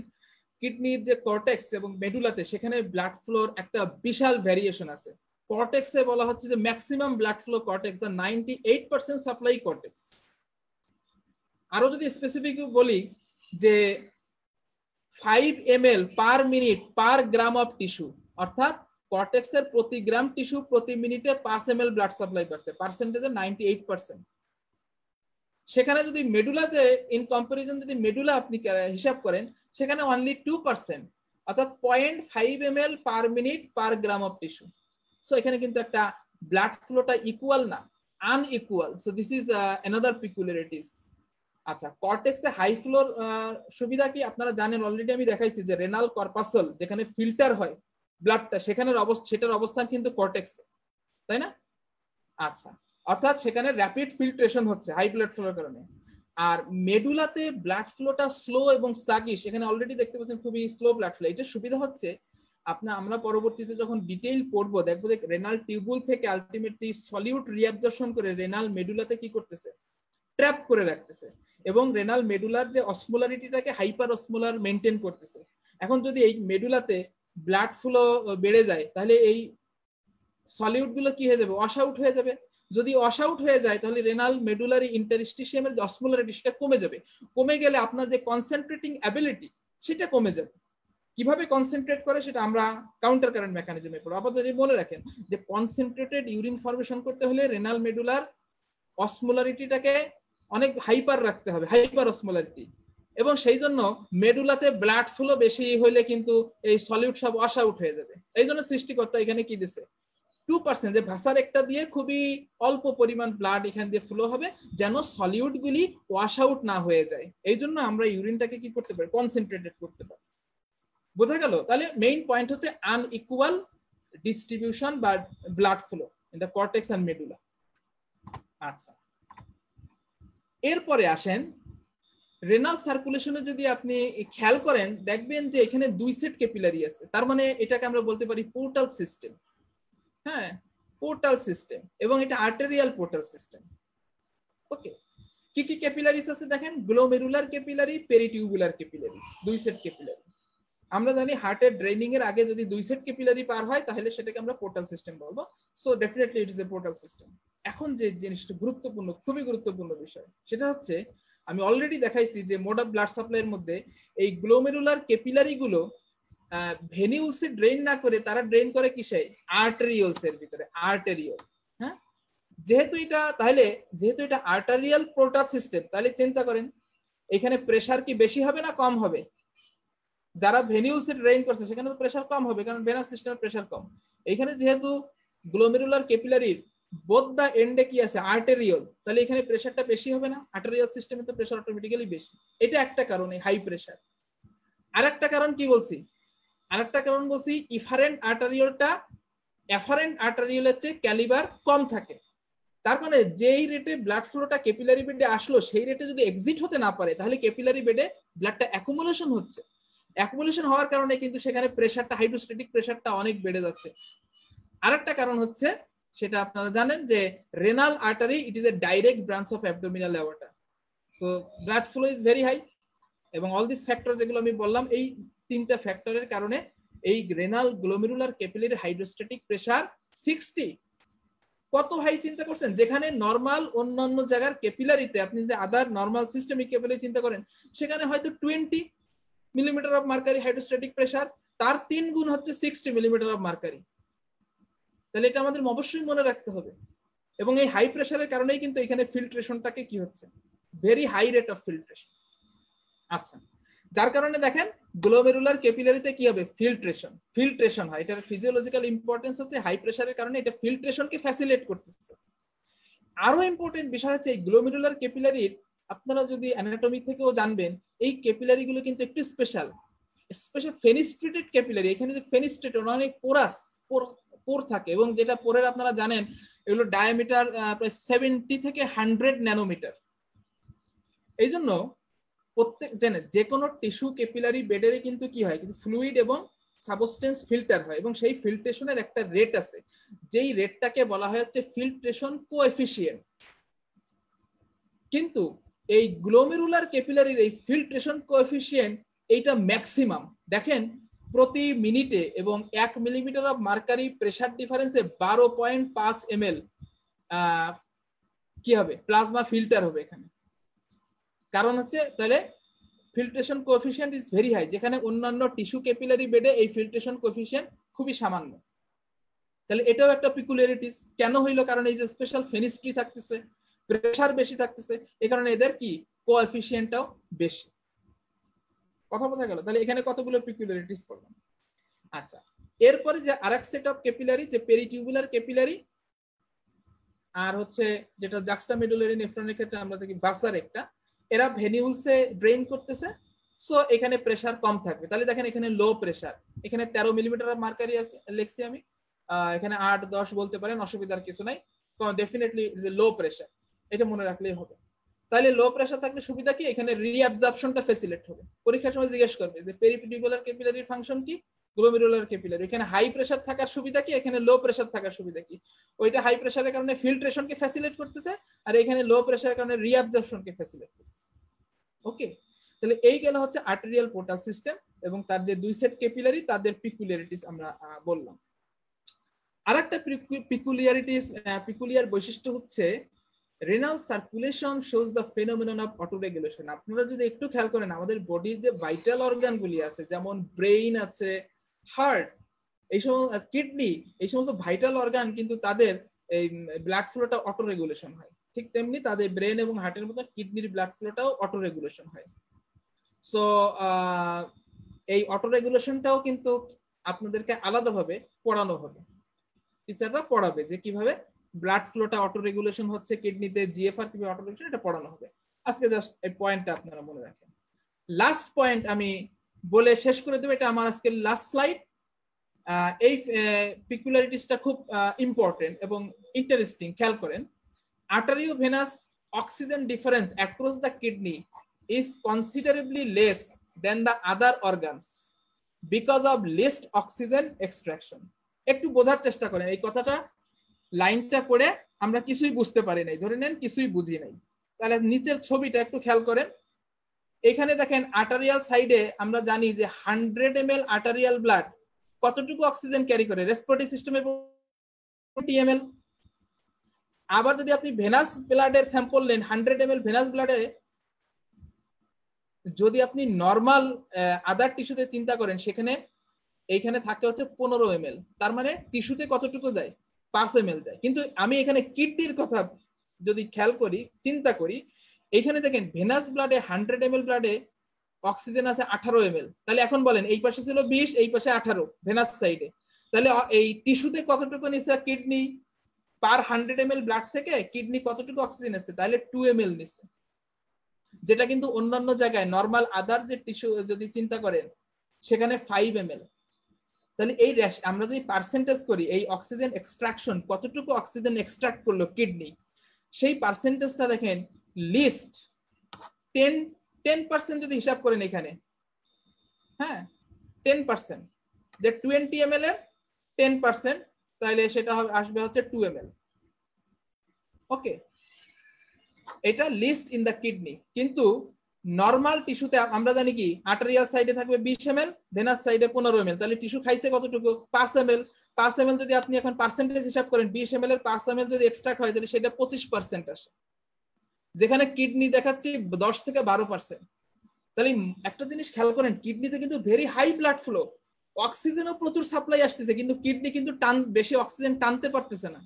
কিডনির যে কর্টেক্স এবং মেডুলাতে, সেখানে ব্লাড ফ্লোর একটা বিশাল ভ্যারিয়েশন আছে। কর্টেক্সে বলা হচ্ছে যে maximum blood flow cortex, the ninety eight percent supply cortex. আরো যদি স্পেসিফিক বলি যে five M L per minute per gram of tissue, অর্থাৎ কর্টেক্সের প্রতি গ্রাম টিস্যু প্রতি মিনিটে পাঁচ এম এল ব্লাড সাপ্লাই করছে, পার্সেন্টেজে নাইনটি এইট পার্সেন্ট। সেখানে যদি মেডুলাতে ইন কম্পারিজন যদি মেডুলা আপনি হিসাব করেন, সেখানে অনলি টু পার্সেন্ট, অর্থাৎ point five M L per minute per gram of tissue. So এখানে কিন্তু একটা ব্লাড ফ্লোটা ইকুয়াল না, unequal. So this is another peculiarities. আচ্ছা, কর্টেক্সে হাই ফ্লোর সুবিধা কি আপনারা জানেন, অলরেডি আমি দেখাইছি যে রেনাল কর্পাসল যেখানে ফিল্টার হয় ব্লাডটা, সেখানের অবস্থা সেটার অবস্থান কিন্তু কর্টেক্সে, তাই না? আচ্ছা, অর্থাৎ সেখানে র্যাপিড ফিল্ট্রেশন হচ্ছে হাই ব্লাড ফ্লোর কারণে। আর মেডুলাতে ব্লাড ফ্লোটা স্লো এবং স্লাগিশ, সেখানে অলরেডি দেখতে পাচ্ছেন খুবই স্লো ব্লাড ফ্লো। এটা সুবিধা হচ্ছে আপনার, আমরা পরবর্তীতে যখন ডিটেইল পড়বো দেখবো যে রেনাল টিউবুল থেকে আলটিমেটলি সলিউট রিঅ্যাবজর্পশন করে রেনাল মেডুলাতে কি করতেছে, ট্র্যাপ করে রাখতেছে, এবং রেনাল মেডুলার যে অসমোলারিটিটাকে হাইপার অসমোলার মেনটেন করতেছে। এখন যদি এই মেডুলাতে ব্লাড ফ্লো বেড়ে যায় তাহলে এই সলিউট গুলো কি হয়ে যাবে, ওয়াশ আউট হয়ে যাবে। যদি ওয়াশ আউট হয়ে যায় তাহলে রেনাল মেডুলারি ইন্টারস্টিশিয়ামের যে অসমোলারিটি সেটা কমে যাবে। কমে গেলে আপনার যে কনসেন্ট্রেটিং অ্যাবিলিটি সেটা কমে যাবে। কিভাবে কনসেন্ট্রেট করে সেটা আমরা কাউন্টার কারেন্ট মেকানিজমে পড়ব। আপাতত মনে রাখেন যে কনসেন্ট্রেটেড ইউরিন ফর্মেশন করতে হলে রেনাল মেডুলার অসমোলারিটিটাকে অনেক হাইপার রাখতে হবে, হাইপার অসমোলারিটি, এবং সেই জন্য মেডুলাতে ব্লাড ফ্লো বেশি হলে কিন্তু এই সলিউট সব ওয়াশ আউট হয়ে যাবে। এই জন্য সৃষ্টিকর্তা এখানে কি দিছে, টু পার্সেন্ট যে ভাসার একটা দিয়ে খুবই অল্প পরিমাণ ব্লাড এখান দিয়ে ফ্লো হবে, যেন সলিউট গুলি ওয়াশ আউট না হয়ে যায়। এই জন্য আমরা ইউরিনটাকে কি করতে পারি, কনসেন্ট্রেটেড করতে পারি। বোঝা গেল? তাহলে মেইন পয়েন্ট হচ্ছে আনইকুয়াল ডিস্ট্রিবিউশন বা blood flow in the cortex and medulla. আচ্ছা, এরপরে আসেন রেনাল সার্কুলেশনে। যদি আপনি খেয়াল করেন দেখবেন যে এখানে দুই সেট ক্যাপিলারি আছে, তার মানে এটাকে আমরা বলতে পারি পোর্টাল সিস্টেম। হ্যাঁ, পোর্টাল সিস্টেম, এবং এটা আর্টেরিয়াল পোর্টাল সিস্টেম। ওকে, কি কি ক্যাপিলারিস আছে দেখেন, গ্লোমেরুলার ক্যাপিলারি, পেরিটিউবুলার ক্যাপিলারিস, দুই সেট ক্যাপিলারি। আমরা জানি হার্টের ড্রেনিং এর আগে যদি দুই সেট ক্যাপিলারি পার হয় তাহলে সেটাকে আমরা পোর্টাল সিস্টেম বলবো। So definitely it is a portal system. এখন যে জিনিসটা গুরুত্বপূর্ণ, খুবই গুরুত্বপূর্ণ বিষয়, সেটা হচ্ছে আমি অলরেডি দেখাইছি যে মোড অফ ব্লাড সাপ্লাইয়ের মধ্যে এই গ্লোমেরুলার ক্যাপিলারিগুলো ভেনিউলসে ড্রেন না করে তারা ড্রেন করে কিসে, আর্টেরিওলস এর ভিতরে, আর্টেরিওল। হ্যাঁ, যেহেতু এটা তাহলে যেহেতু এটা আর্টারিয়াল পোর্টাল সিস্টেম, তাহলে চিন্তা করেন এখানে প্রেসার কি বেশি হবে না কম হবে? যারা ভেনিউলসে ড্রেন করছে সেখানে তো প্রেসার কম হবে, কারণ ভেনাস সিস্টেমের প্রেসার কম। এইখানে যেহেতু গ্লোমেরুলার ক্যাপিলারির both the end কি আছে, আর্টেরিয়াল, তাহলে এখানে প্রেসারটা বেশি হবে না? আর্টেরিয়াল সিস্টেমে তো প্রেসার অটোমেটিক্যালি বেশি। এটা একটা কারণে হাই প্রেসার। আরেকটা কারণ কি বলছি, আরেকটা কারণ বলছি ইফারেন্ট আর্টেরিয়ালটা এফারেন্ট আর্টেরিয়ালের চেয়ে ক্যালিবার কম থাকে। তার মানে যেই রেটে ব্লাড ফ্লোটা ক্যাপিলারি বেডে আসলো সেই রেটে যদি এক্সিট হতে না পারে তাহলে ক্যাপিলারি বেডে ব্লাডটা অ্যাকুমুলেশন হচ্ছে। অ্যাকুমুলেশন হওয়ার কারণে কিন্তু সেখানে প্রেসারটা, হাইড্রোস্ট্যাটিক প্রেসারটা অনেক বেড়ে যাচ্ছে। আরেকটা কারণ হচ্ছে, সেটা আপনারা জানেন যে renal artery it is a direct branch of abdominal aorta, so blood flow is very high. এবং অল দিস ফ্যাক্টর যেগুলো আমি বললাম, এই তিনটা ফ্যাক্টরের কারণে এই renal glomerular capillary hydrostatic pressure sixty কত হাই চিন্তা করছেন, যেখানে নর্মাল অন্যান্য জায়গার ক্যাপিলারিতে আপনি যদি আদার নর্মাল সিস্টেমিক ক্যাপিলারি চিন্তা করেন সেখানে হয়তো twenty millimetre of mercury hydrostatic pressure, তার তিন গুণ হচ্ছে সিক্সটি মিলিমিটার অফ মার্কারি। তাহলে এটা আমাদের অবশ্যই মনে রাখতে হবে। এবং এই হাই প্রেসারের কারণেই কিন্তু এখানে ফিল্ট্রেশনটাকে কি হচ্ছে, very high rate of filtration. আচ্ছা, যার কারণে দেখেন গ্লোমেরুলার ক্যাপিলারিতে কি হবে, ফিল্ট্রেশন ফিল্ট্রেশন হয়। এটার ফিজিওলজিক্যাল ইম্পর্টেন্স হচ্ছে হাই প্রেসারের কারণে এটা ফিল্ট্রেশনকে ফ্যাসিলিটেট করতেছে। আরো ইম্পর্টেন্ট বিষয় হচ্ছে এই গ্লোমেরুলার ক্যাপিলারির, আপনারা যদি অ্যানাটমি থেকেও জানবেন, এই ক্যাপিলারি গুলো কিন্তু একটু স্পেশাল স্পেশাল ফেনিস্ট্রেটেড ক্যাপিলারি। এখানে যে ফেনিস্ট্রেটেড অনেক পোরাস পোর থাকে, এবং যেটা পোরের আপনারা জানেন এগুলো ডায়ামিটার প্রায় সেভেন্টি থেকে হান্ড্রেড ন্যানোমিটার। এই জন্য প্রত্যেক জানেন যে কোনো টিস্যু ক্যাপিলারি বেডেরে কিন্তু কি হয়, কিন্তু ফ্লুইড এবং সাবস্টেন্স ফিল্টার হয়, এবং সেই ফিল্ট্রেশনের একটা রেট আছে, যেই রেটটাকে বলা হয় হচ্ছে ফিল্ট্রেশন কোএফিসিয়েন্ট। কিন্তু এই গ্লোমেরুলার ক্যাপিলারির এই ফিল্ট্রেশন কোএফিসিয়েন্ট এইটা ম্যাক্সিমাম। দেখেন প্রতি মিনিটে এবং এক মিলিমিটার অফ মার্কারি প্রেসার ডিফারেন্সে বারো পয়েন্ট পাঁচ এম এল কি হবে, প্লাজমা ফিল্টার হবে। এখানে কারণ হচ্ছে তাহলে filtration coefficient is very high, যেখানে অন্যান্য টিস্যু ক্যাপিলারি বেডে এই ফিল্ট্রেশন কোএফিসিয়েন্ট খুবই সামান্য। তাহলে এটাও একটা পিকুলিয়ারিটিস কেন হইলো, কারণ এই যে স্পেশাল ফেনিস্ট্রি থাকতেছে, প্রেসার বেশি থাকতেছে, এই কারণে এদের কি কোএফিসিয়েন্টটাও বেশি। কথা বোঝা গেল? তাহলে এখানে কতগুলো পিকুলিয়ারিটিস পড়লাম। আচ্ছা, এরপরে যে আরেক সেট অফ ক্যাপিলারি, যে পেরিটিউবুলার ক্যাপিলারি, আর হচ্ছে যেটা জাক্সটামেডুলারি নেফ্রনের ক্ষেত্রে আমরা দেখি ভাসার একটা, এরা ভেনিউলসে ড্রেন করতেছে, সো এখানে প্রেসার কম থাকবে। তাহলে দেখেন এখানে লো প্রেসার, এখানে তেরো মিলিমিটার অফ মার্কারি আছে লিখছি আমি, এখানে আট দশ বলতে পারেন, অসুবিধার কিছু নাই। ডেফিনেটলি যে লো প্রেসার, এটা মনে রাখলেই হবে। তাহলে লো প্রেসার থাকলে সুবিধা কি, এখানে রিঅ্যাবজর্পশনটা ফ্যাসিলিটেট হবে। পরীক্ষার সময় জিজ্ঞেস করবে যে পেরিটিউবুলার ক্যাপিলারির ফাংশন কি, গ্লোমেরুলার ক্যাপিলারি। এখানে হাই প্রেসার থাকার সুবিধা কি, এখানে লো প্রেসার থাকার সুবিধা কি। ওইটা হাই প্রেসারের কারণে ফিল্ট্রেশনকে ফ্যাসিলিটেট করতেছে, আর এখানে লো প্রেসারের কারণে রিঅ্যাবজর্পশনকে ফ্যাসিলিটেট করতেছে। ওকে, তাহলে এই গেল হচ্ছে আর্টেরিয়াল পোর্টাল সিস্টেম এবং তার যে দুই সেট ক্যাপিলারি, তাদের পিকুলিয়ারিটিস আমরা বললাম। আরেকটা পিকুলিয়ারিটিস পিকুলিয়ার বৈশিষ্ট্য হচ্ছে renal circulation shows the phenomenon of auto regulation. আপনারা যদি একটু খেয়াল করেন, আমাদের বডির যে ভাইটাল অর্গানগুলি আছে, যেমন ব্রেইন আছে, হার্ট, এই সমস্ত কিডনি, এই সমস্ত ভাইটাল অর্গান কিন্তু তাদের এই ব্লাড ফ্লোটা অটো রেগুলেশন হয়। ঠিক তেমনি তাদের ব্রেন এবং হার্টের মতো কিডনির ব্লাড ফ্লোটাও অটো রেগুলেশন হয়। সো এই অটো রেগুলেশনটাও কিন্তু আপনাদেরকে আলাদাভাবে পড়ানো হবে, টিচাররা পড়াবে যে কিভাবে ব্লাড ফ্লোটা অটো রেগুলেশন হচ্ছে কিডনিতে, জিএফআর কিভাবে অটো রেগুলেশন, এটা পড়ানো হবে। আজকে জাস্ট এই পয়েন্টটা আপনারা মনে রাখেন। লাস্ট পয়েন্ট আমি বলে শেষ করে দেবো, এটা আমার আজকের লাস্ট স্লাইড। এই পিকুলারিটিসটা খুব ইম্পর্টেন্ট এবং ইন্টারেস্টিং। খেয়াল করেন, আর্টারিও venous oxygen difference across the kidney is considerably less than the other organs because of less oxygen extraction. একটু বোঝার চেষ্টা করেন, এই কথাটা লাইনটা পড়ে আমরা কিছুই বুঝতে পারি নাই, ধরে নেন কিছুই বুঝি নাই। তাহলে নিচের ছবিটা একটু খেয়াল করেন, এখানে দেখেন আর্টারিয়াল সাইডে আমরা জানি যে hundred M L arterial blood কতটুকু অক্সিজেন ক্যারি করে, রেসপিরেটরি সিস্টেমে টোয়েন্টি এম এল। আবার যদি আপনি ভেনাস ব্লাডের স্যাম্পল নেন, হান্ড্রেড এম এল ভেনাস ব্লাডে যদি আপনি নর্মাল আদার টিস্যুতে চিন্তা করেন, সেখানে এইখানে থাকে হচ্ছে পনেরো এম এল, তার মানে টিস্যুতে কতটুকু যায়, পাঁচ এম এল যায়। কিন্তু আমি এখানে কিডনির কথা যদি খেয়াল করি, চিন্তা করি, এইখানে দেখেন ভেনাস ব্লাডে হান্ড্রেড এম এল ব্লাডে অক্সিজেন আছে আঠারো এম এল। তাহলে এখন বলেন, এই পাশে ছিল বিশ, এই পাশে আঠারো ভেনাস সাইডে, তাহলে এই টিস্যুতে কতটুকু নিচ্ছে kidney, per hundred M L blood থেকে কিডনি কতটুকু অক্সিজেন আছে, তাহলে টু এম এল নিচ্ছে। যেটা কিন্তু অন্যান্য জায়গায় নর্মাল আদার যে টিস্যু যদি চিন্তা করেন, সেখানে ফাইভ এম এল। তাহলে এই আমরা যদি পার্সেন্টেজ করি এই অক্সিজেন এক্সট্রাকশন, কতটুকু অক্সিজেন এক্সট্রাক্ট করলো কিডনি, সেই পার্সেন্টেজটা দেখেন লিস্ট টেন টেন পার্সেন্ট যদি হিসাব করেন এখানে, হ্যাঁ টেন পার্সেন্ট যে টোয়েন্টি এম এল এর টেন পার্সেন্ট, তাহলে সেটা আসবে হচ্ছে টু এম এল। ওকে, এটা লিস্ট ইন দ্য কিডনি। কিন্তু নর্মাল টিস্যুতে আমরা জানি কি আর্টারিয়াল সাইডে থাকবে বিশ এম এল, ভেনাস সাইডে পনেরো এম এল, তাহলে টিস্যু খাইছে কতটুকু, পাঁচ এম এল। পাঁচ এমএল যদি আপনি এখন পার্সেন্টেজ হিসাব করেন, বিশ এমএল এর পাঁচ এমএল যদি এক্সট্রাক্ট হয় তাহলে সেটা পঁচিশ পার্সেন্ট আসে, যেখানে কিডনি দেখাচ্ছে দশ থেকে বারো পার্সেন্ট। তাহলে একটা জিনিস খেয়াল করেন, কিডনিতে কিন্তু ভেরি হাই ব্লাড ফ্লো, অক্সিজেনও প্রচুর সাপ্লাই আসতেছে, কিন্তু কিডনি কিন্তু টান বেশি অক্সিজেন টানতে পারতেছে না।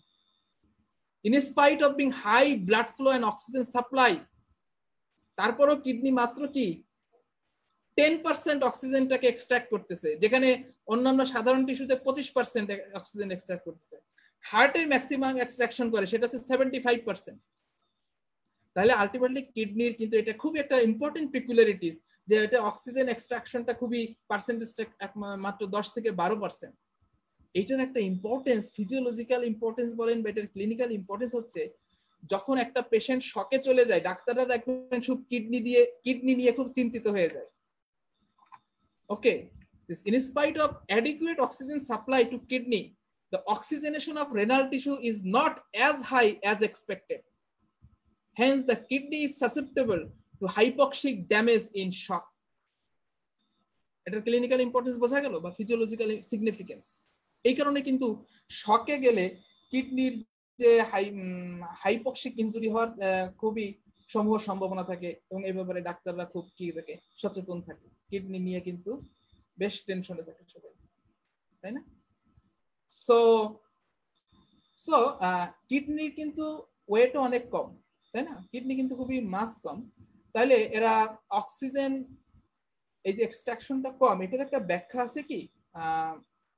In spite of being high blood flow and oxygen supply, তারপরও কিডনি মাত্র কি টেন পার্সেন্ট অক্সিজেনটাকে এক্সট্রাক্ট করতেছে, যেখানে অন্যান্য সাধারণ টিস্যুতে পঁচিশ পার্সেন্ট অক্সিজেন এক্সট্রাক্ট করতেছে। হার্টের ম্যাক্সিমাম এক্সট্রাকশন করে সেটা হচ্ছে সেভেন্টি ফাইভ পার্সেন্ট। তাহলে আলটিমেটলি কিডনির কিন্তু এটা খুব একটা ইম্পর্টেন্ট পিকুলারিটিস, যে এটা অক্সিজেন এক্সট্রাকশনটা খুবই পার্সেন্টেজটা মাত্র দশ থেকে বারো পার্সেন্ট। এইটার একটা ইম্পর্টেন্স, ফিজিওলজিক্যাল ইম্পর্টেন্স বলেন বা এটার ক্লিনিক্যাল ইম্পর্টেন্স হচ্ছে, যখন একটা পেশেন্ট শকে চলে যায়, ডাক্তাররা দেখবেন খুব কিডনি দিয়ে কিডনি নিয়ে খুব চিন্তিত হয়ে যায়। Okay, in spite of adequate oxygen supply to kidney, the oxygenation of renal tissue is not as high as expected. Hence, the kidney is susceptible to hypoxic damage in shock. Its clinical importance বোঝা গেল বা physiological significance. এই কারণে কিন্তু শকে গেলে কিডনির যে হাইপক্সিক ইনজুরি হওয়ার খুবই সম্ভব সম্ভাবনা থাকে, এবং এই ব্যাপারে ডাক্তাররা খুব কি থাকে সচেতন থাকে, কিডনি নিয়ে কিন্তু বেশ টেনশনে থাকে সবাই, তাই না? সো সো কিডনির কিন্তু ওয়েট অনেক কম, তাই না? কিডনি কিন্তু খুবই মাস কম, তাহলে এরা অক্সিজেন এই যে এক্সট্রাকশনটা কম। এটার একটা ব্যাখ্যা আছে কি,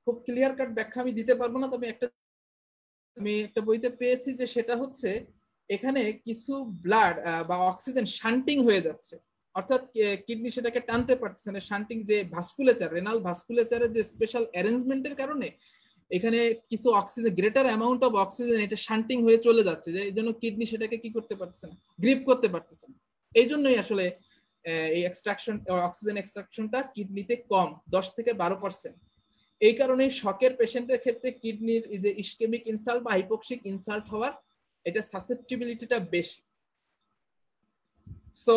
খুব ক্লিয়ার কাট ব্যাখ্যা আমি দিতে পারবো না, তবে একটা আমি একটা বইতে পেয়েছি যে সেটা হচ্ছে এখানে কিছু ব্লাড বা অক্সিজেন শান্টিং হয়ে যাচ্ছে, অর্থাৎ কিডনি সেটাকে টানতে পারছে না। শান্টিং যে ভাস্কুলেচার, রেনাল ভাস্কুলেচারের যে স্পেশাল অ্যারেঞ্জমেন্টের কারণে এখানে কিছু oxygen greater amount of oxygen এটা শান্টিং হয়ে চলে যাচ্ছে, এই জন্য কিডনি সেটাকে কি করতে পারতেছে না, গ্রিপ করতে পারতেছে না। এই জন্যই আসলে এই এক্সট্রাকশন অক্সিজেন এক্সট্রাকশনটা কিডনিতে কম, দশ থেকে বারো পার্সেন্ট। এই কারণে শকের পেশেন্টের ক্ষেত্রে কিডনির যে ইসকেমিক ইনসাল্ট বা হাইপক্সিক ইনসাল্ট হওয়ার এটা সাসেপ্টিবিলিটিটা বেশি। সো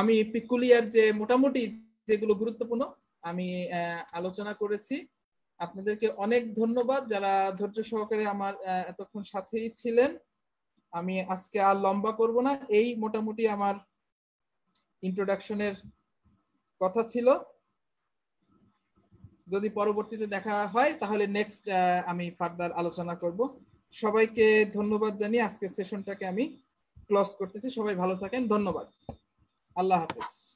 আমি পিকুলিয়ার যে মোটামুটি যেগুলো গুরুত্বপূর্ণ আমি আলোচনা করেছি। আপনাদেরকে অনেক ধন্যবাদ যারা ধৈর্য সহকারে আমার এতক্ষণ সাথেই ছিলেন। আমি আজকে আর লম্বা করব না, এই মোটামুটি আমার ইন্ট্রোডাকশনের কথা ছিল। যদি পরবর্তীতে দেখা হয় তাহলে নেক্সট আমি ফার্দার আলোচনা করব। সবাইকে ধন্যবাদ জানিয়ে আজকের সেশনটাকে আমি ক্লোজ করতেছি। সবাই ভালো থাকেন, ধন্যবাদ, আল্লাহ হাফেজ।